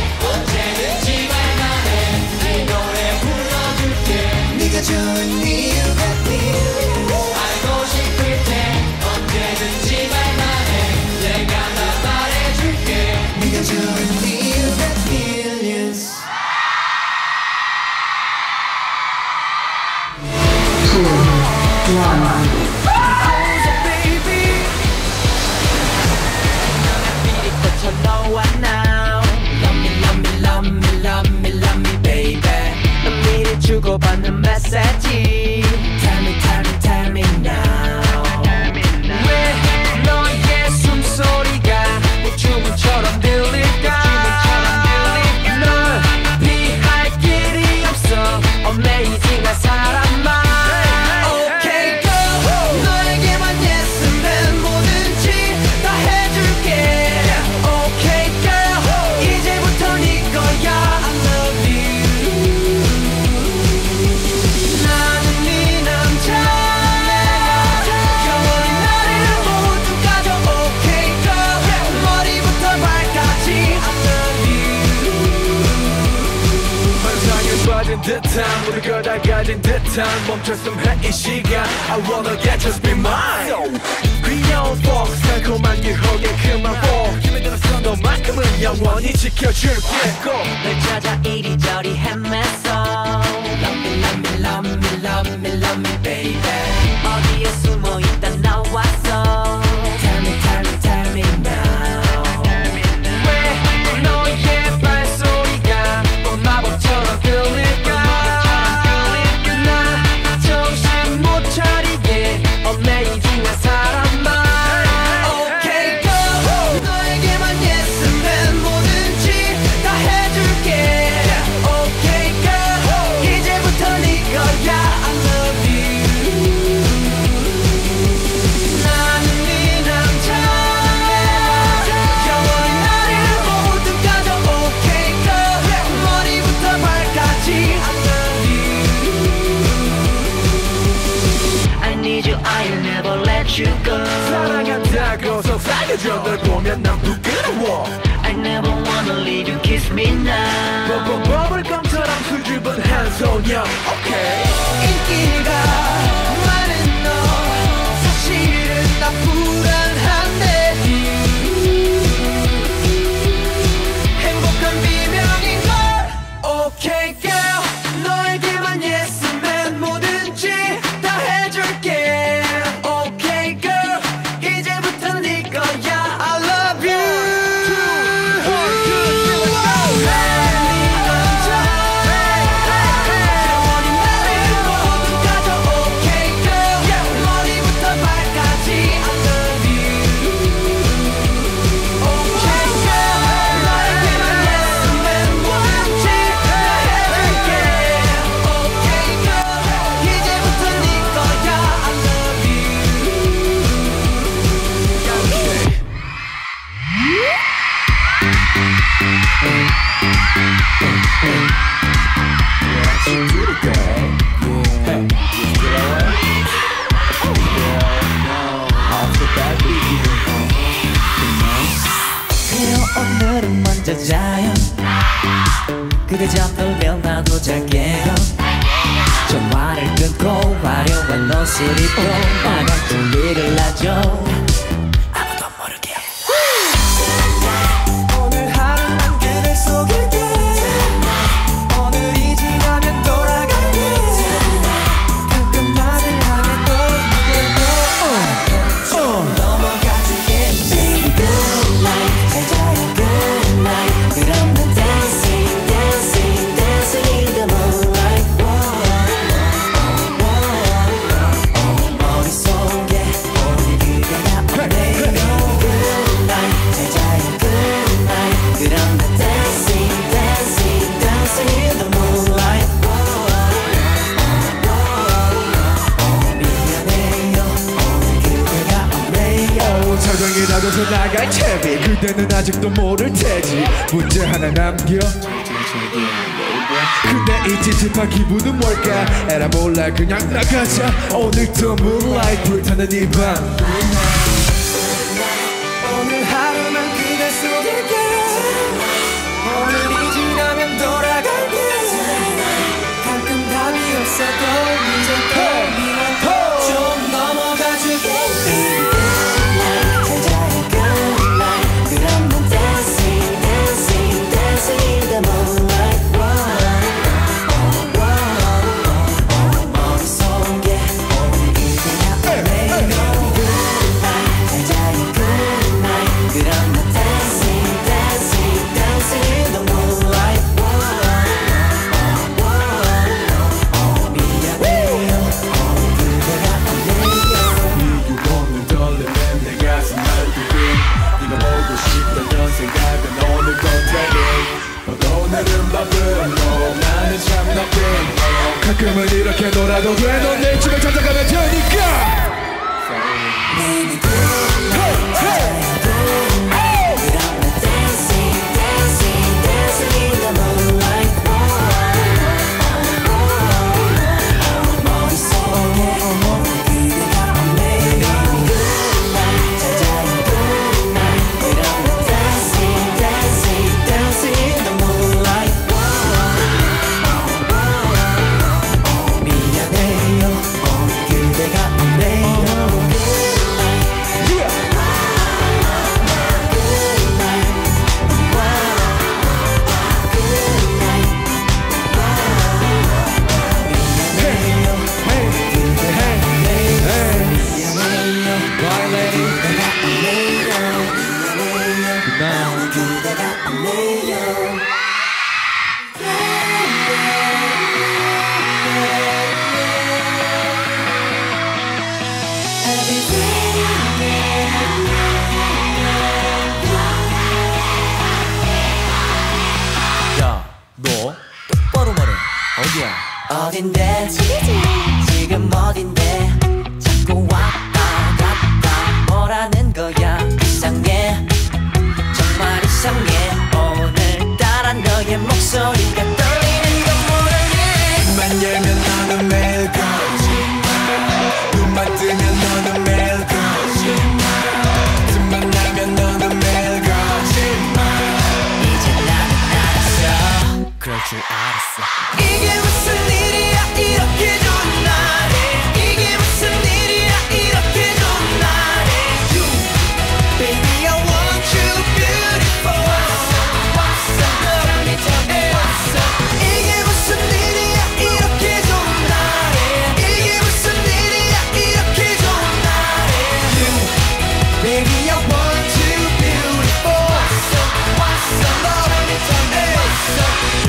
in the time 우리 걸 다 가진 듯한 멈췄음해 이 시간 I wanna get just be mine 귀여운 fox 달콤한 유혹에 그만 fall 너만큼은 영원히 지켜줄게 꼭 널 찾아 이리저리 헤맸어 Love me, love me, love me, love me, love me baby 어디에 숨어있다 나왔어 Tell me, tell me, tell me now you go 사랑한다고 속삭여줘 널 보면 난 부끄러워 I never wanna leave you kiss me now 버블검처럼 수줍은 한 소녀 okay 인기가 많은 너 사실은 나 불안한데 행복한 비명인걸 okay girl 너에게만 yes man 뭐든지 다 해줄게 오늘은 먼저 자요 그대 잠들면 나도 잘게요 전화를 끊고 화려한 옷을 입고 나갈 준비를 하죠 아무도 모르게 오늘 하루만 그댈 속일게 오늘이 지나면 돌아갈게 가끔 나를 하면 또 누굴 좀 넘어가줄게 Good night 잘자요 나갈 채비 그대는 아직도 모를 테지 문제 하나 남겨 그대 이 찝찝한 기분은 뭘까 에라 몰라 그냥 나가자 오늘도 moonlight 불타는 이 밤 오늘 하루만 그대 속일게 오늘이 지나면 돌아갈게 가끔 답이 없어도 이제 가끔은 이렇게 놀아도 돼 넌 내 집에 찾아가면 되니까 어디야? 어딘데? 지금 어딘데? 자꾸 왔다 갔다 뭐라는 거야? 이상해 정말 이상해 오늘따라 너의 목소리가 떨리는 건 모르니 눈만 열면 너는 매일 거짓말 눈만 뜨면 너는 매일 거짓말 틈만 나면 너는 매일 거짓말 그럴 줄 알았어 이게 무슨 일이야 이렇게 좋은 날에 이게 무슨 일이야 이렇게 좋은 날에 You, baby I want you beautiful What's up, 사랑이 전해 What's up 이게 무슨 일이야 이렇게 좋은 날에 이게 무슨 일이야 이렇게 좋은 날에 You, baby I want you beautiful What's up, 사랑이 전해 What's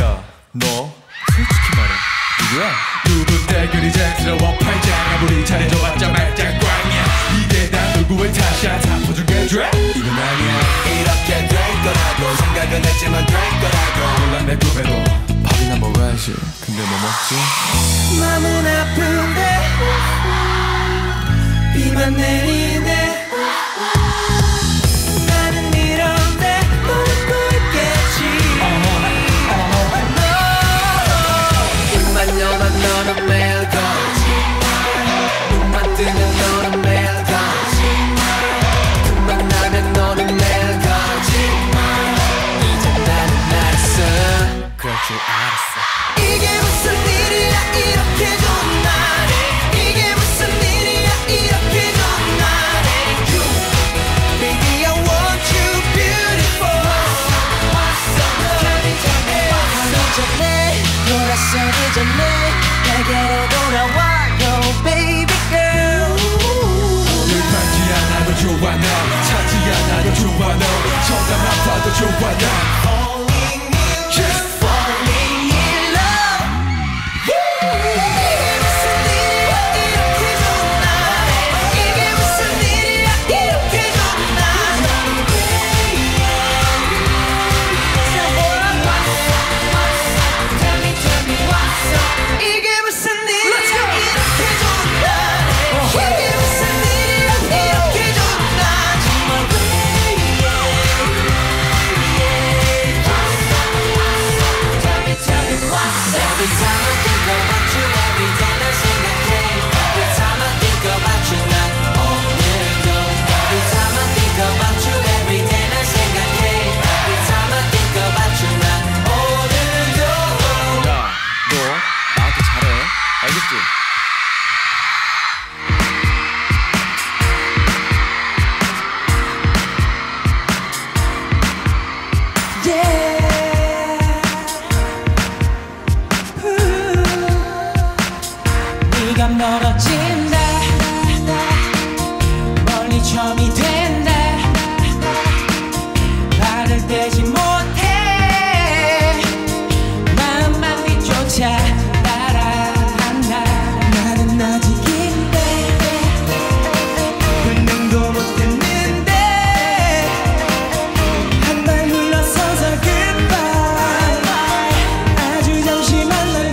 up 너 솔직히 말해 누구야? 누구 대결이 잘 들어와 팔짱 아무리 잘해줘봤자 말짱 꽝이야 이게 다 누구의 탓이야 다 퍼준 게 죄? 이건 아니야 이렇게 될 거라고 생각은 했지만 될 거라고 몰라 내 구배로 밥이나 먹어야지 근데 뭐 먹지? 마음은 아픈데 비만 내리네 너는 매일 거짓말 눈만 뜨면 너는 매일 거짓말 눈만 나면 너는 매일 거짓말 이제 나는 알았어 그럴 줄 알았어 이게 무슨 일이야 이렇게 좋은 날에 이게 무슨 일이야 이렇게 좋은 날에 You, baby I want you beautiful 사랑이 전해 사랑이 전해 노란색이 전해 내게로 돌아와요 baby girl 오늘 받지 않아도 좋아 난 찾지 않아도 좋아 너 정답 아파도 좋아 난 Falling in love Just falling in love 이게 무슨 일이야 이렇게 좋은 날에 이게 무슨 일이야 이렇게 좋은 날에 Tell me what's up 이게 every time I think about you, every time I 생각해 Every time I think about you, 난 오늘도 Every time I think about you, every time I 생각해 Every time I think about you, 난 오늘도 야, 너 나한테 잘해, 알겠지? 멀어진다 멀리 점이 된다 발을 떼지 못해 마음만 네 쫓아 따라간다 나는 아직인데 불능도 못했는데 한 발 물러서서 goodbye 아주 잠시 만날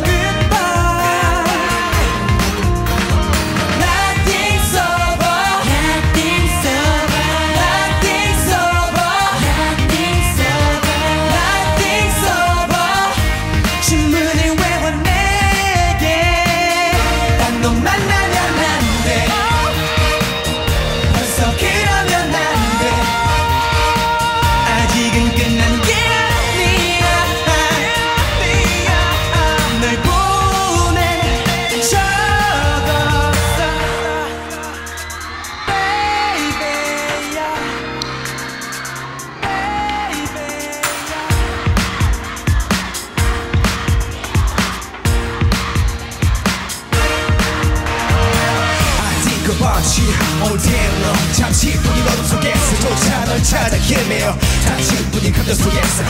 All day long 잠시 뿐인 어둠 속에서 조차 널 찾아 헤매어 당신 뿐인 감정 속에서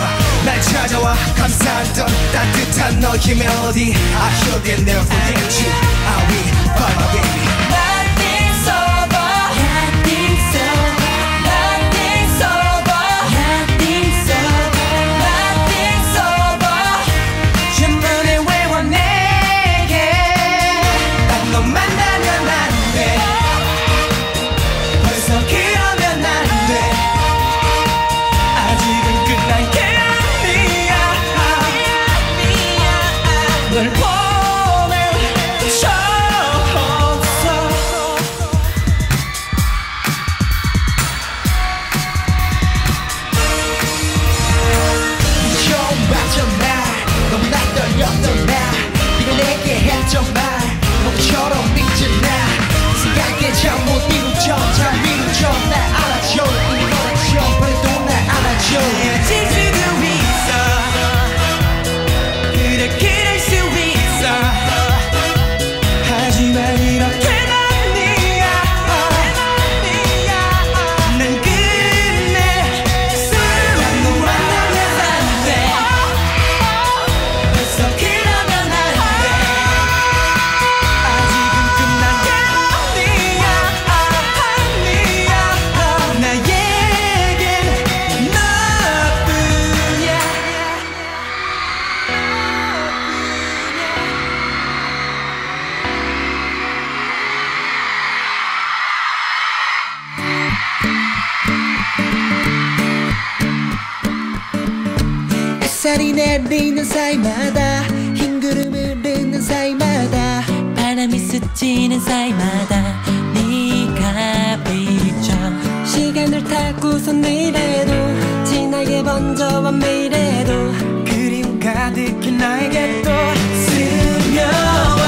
날 찾아와 감싸던 따뜻한 너의 멜로디 I heard it never forget you I will find my baby Nothing's over Nothing's over Nothing's over Nothing's over Nothing's over 질문을 왜 원해 햇살이 내리는 사이마다 흰 구름을 흐르는 사이마다 바람이 스치는 사이마다 네가 비춰 시간을 타고서 미래로 진하게 번져온 미래로 그리움 가득히 나에게 또 스며와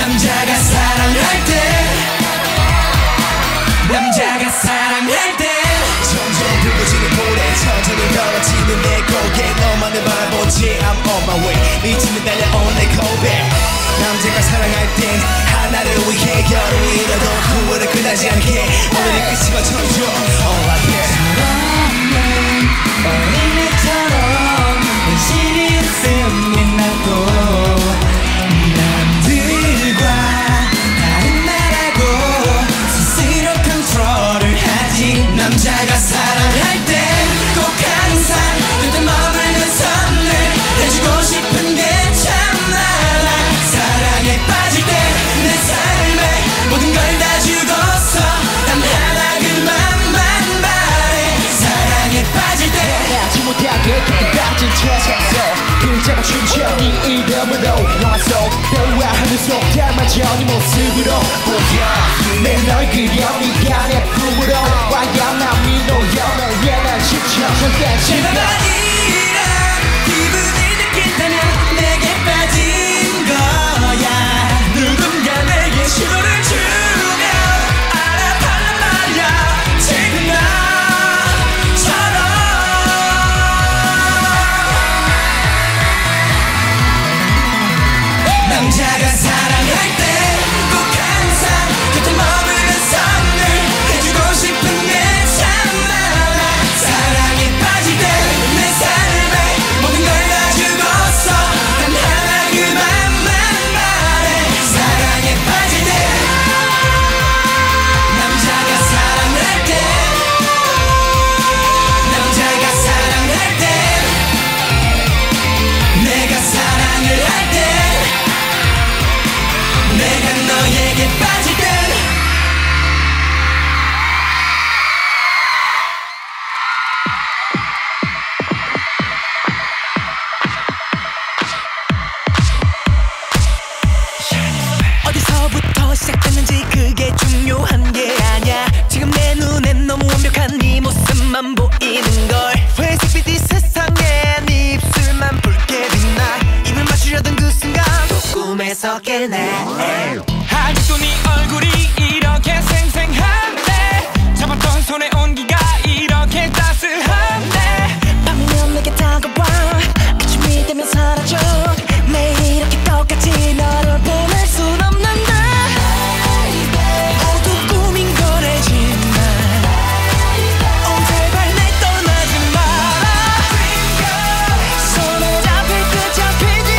남자가 사랑할 때 점점 붉어지는 물에 천천히 떨어지는 내 고개 너만을 바라보지 I'm on my way 미치는 달려온 내 고백 남자가 사랑할 때 하나를 위해 열을 잃어도 후회를 끝나지 않게 오늘의 끝이 맞춰줘 All I care 남자가 사랑할 때 꼭 항상 그때 머물는 선을 해주고 싶은 게 참 많아 사랑에 빠질 때 내 삶에 모든 걸 다 주고서 단 하나 그만만 말해 사랑에 빠질 때 헤아지 못하게 빠진 채색서 글자가 춤춰 이 이름으로 와서 대화 하늘 속 닮아져 네 모습으로 보여 내 널 그려 네 안에 품으로 제발 이런 기분을 느낀다면 내게 빠진 거야 누군가 내게 신호를 주면 알아달란 말야 지금 나처럼 남자가 사랑할 때 꼭 항상 곁에 머무는 선을 해주고 싶은 게 아직도 네 얼굴이 이렇게 생생한데 잡았던 손의 온기가 이렇게 따스한데 밤이면 내게 다가와 그쯤이 되면 사라져 매일 이렇게 똑같이 너를 보낼 순 없는데 어두운 꿈인 걸 알지만 제발 날 떠나지 마라 손에 잡힐 듯 잡히지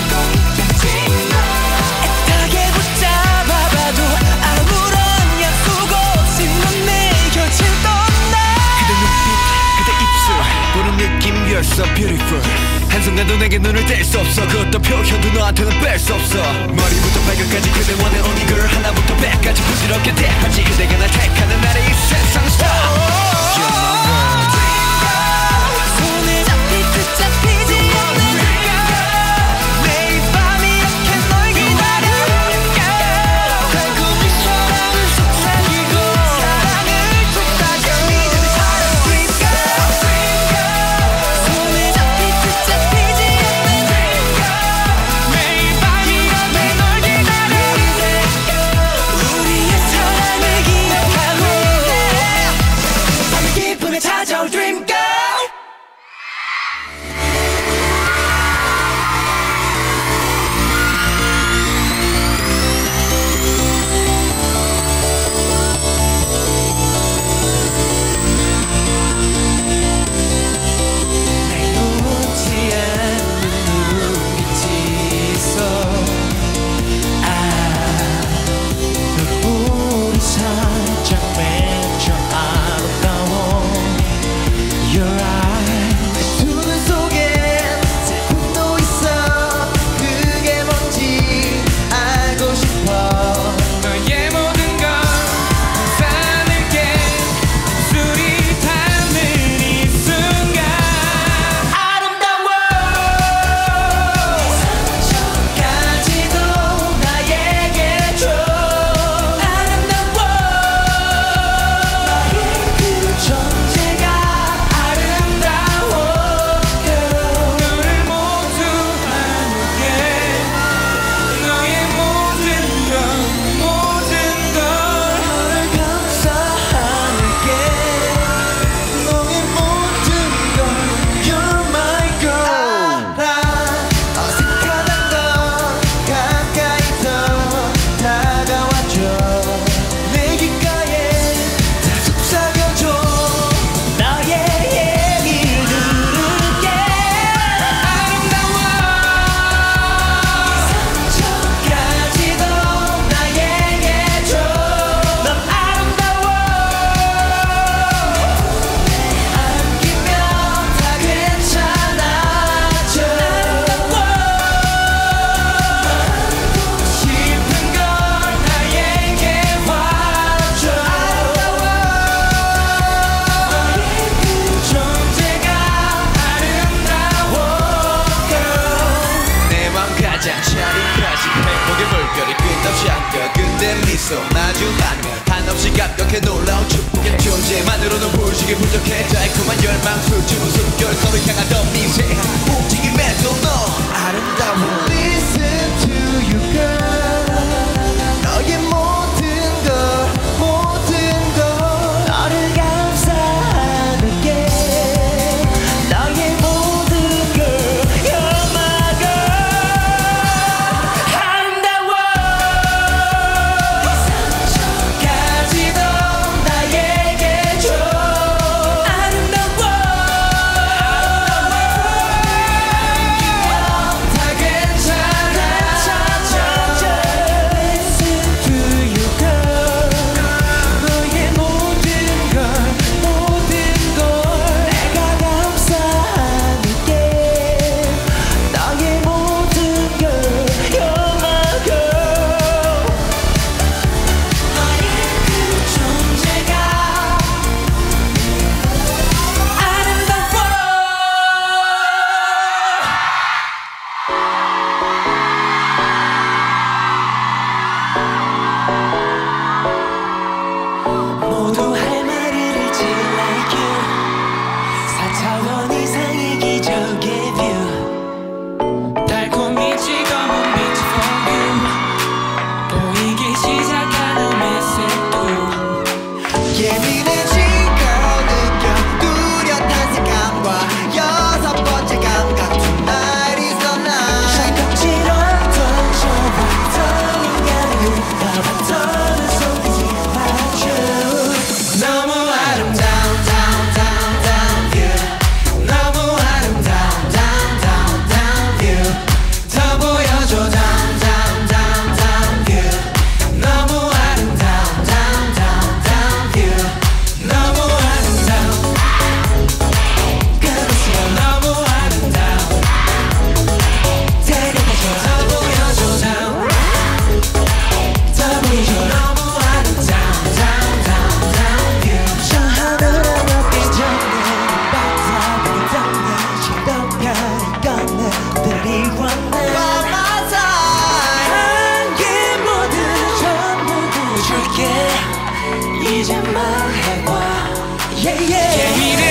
않는 한순간도 내게 눈을 뗄 수 없어 그것도 표현도 너한테는 뺄 수 없어 머리부터 발끝까지 그대 원해 only girl 하나부터 백까지 부드럽게 대하지 그대가 날 택하는 날의 이 세상 star You're my world 손에 잡힐 듯 잡히지 않는 매일 밤 이렇게 널 기다려 달콤히 사랑을 속삭이고 사랑을 속삭여 믿음이 사랑 Dream girl 매일 밤 이렇게 널 기다려 우리의 사랑 이제 말해봐 yeah yeah.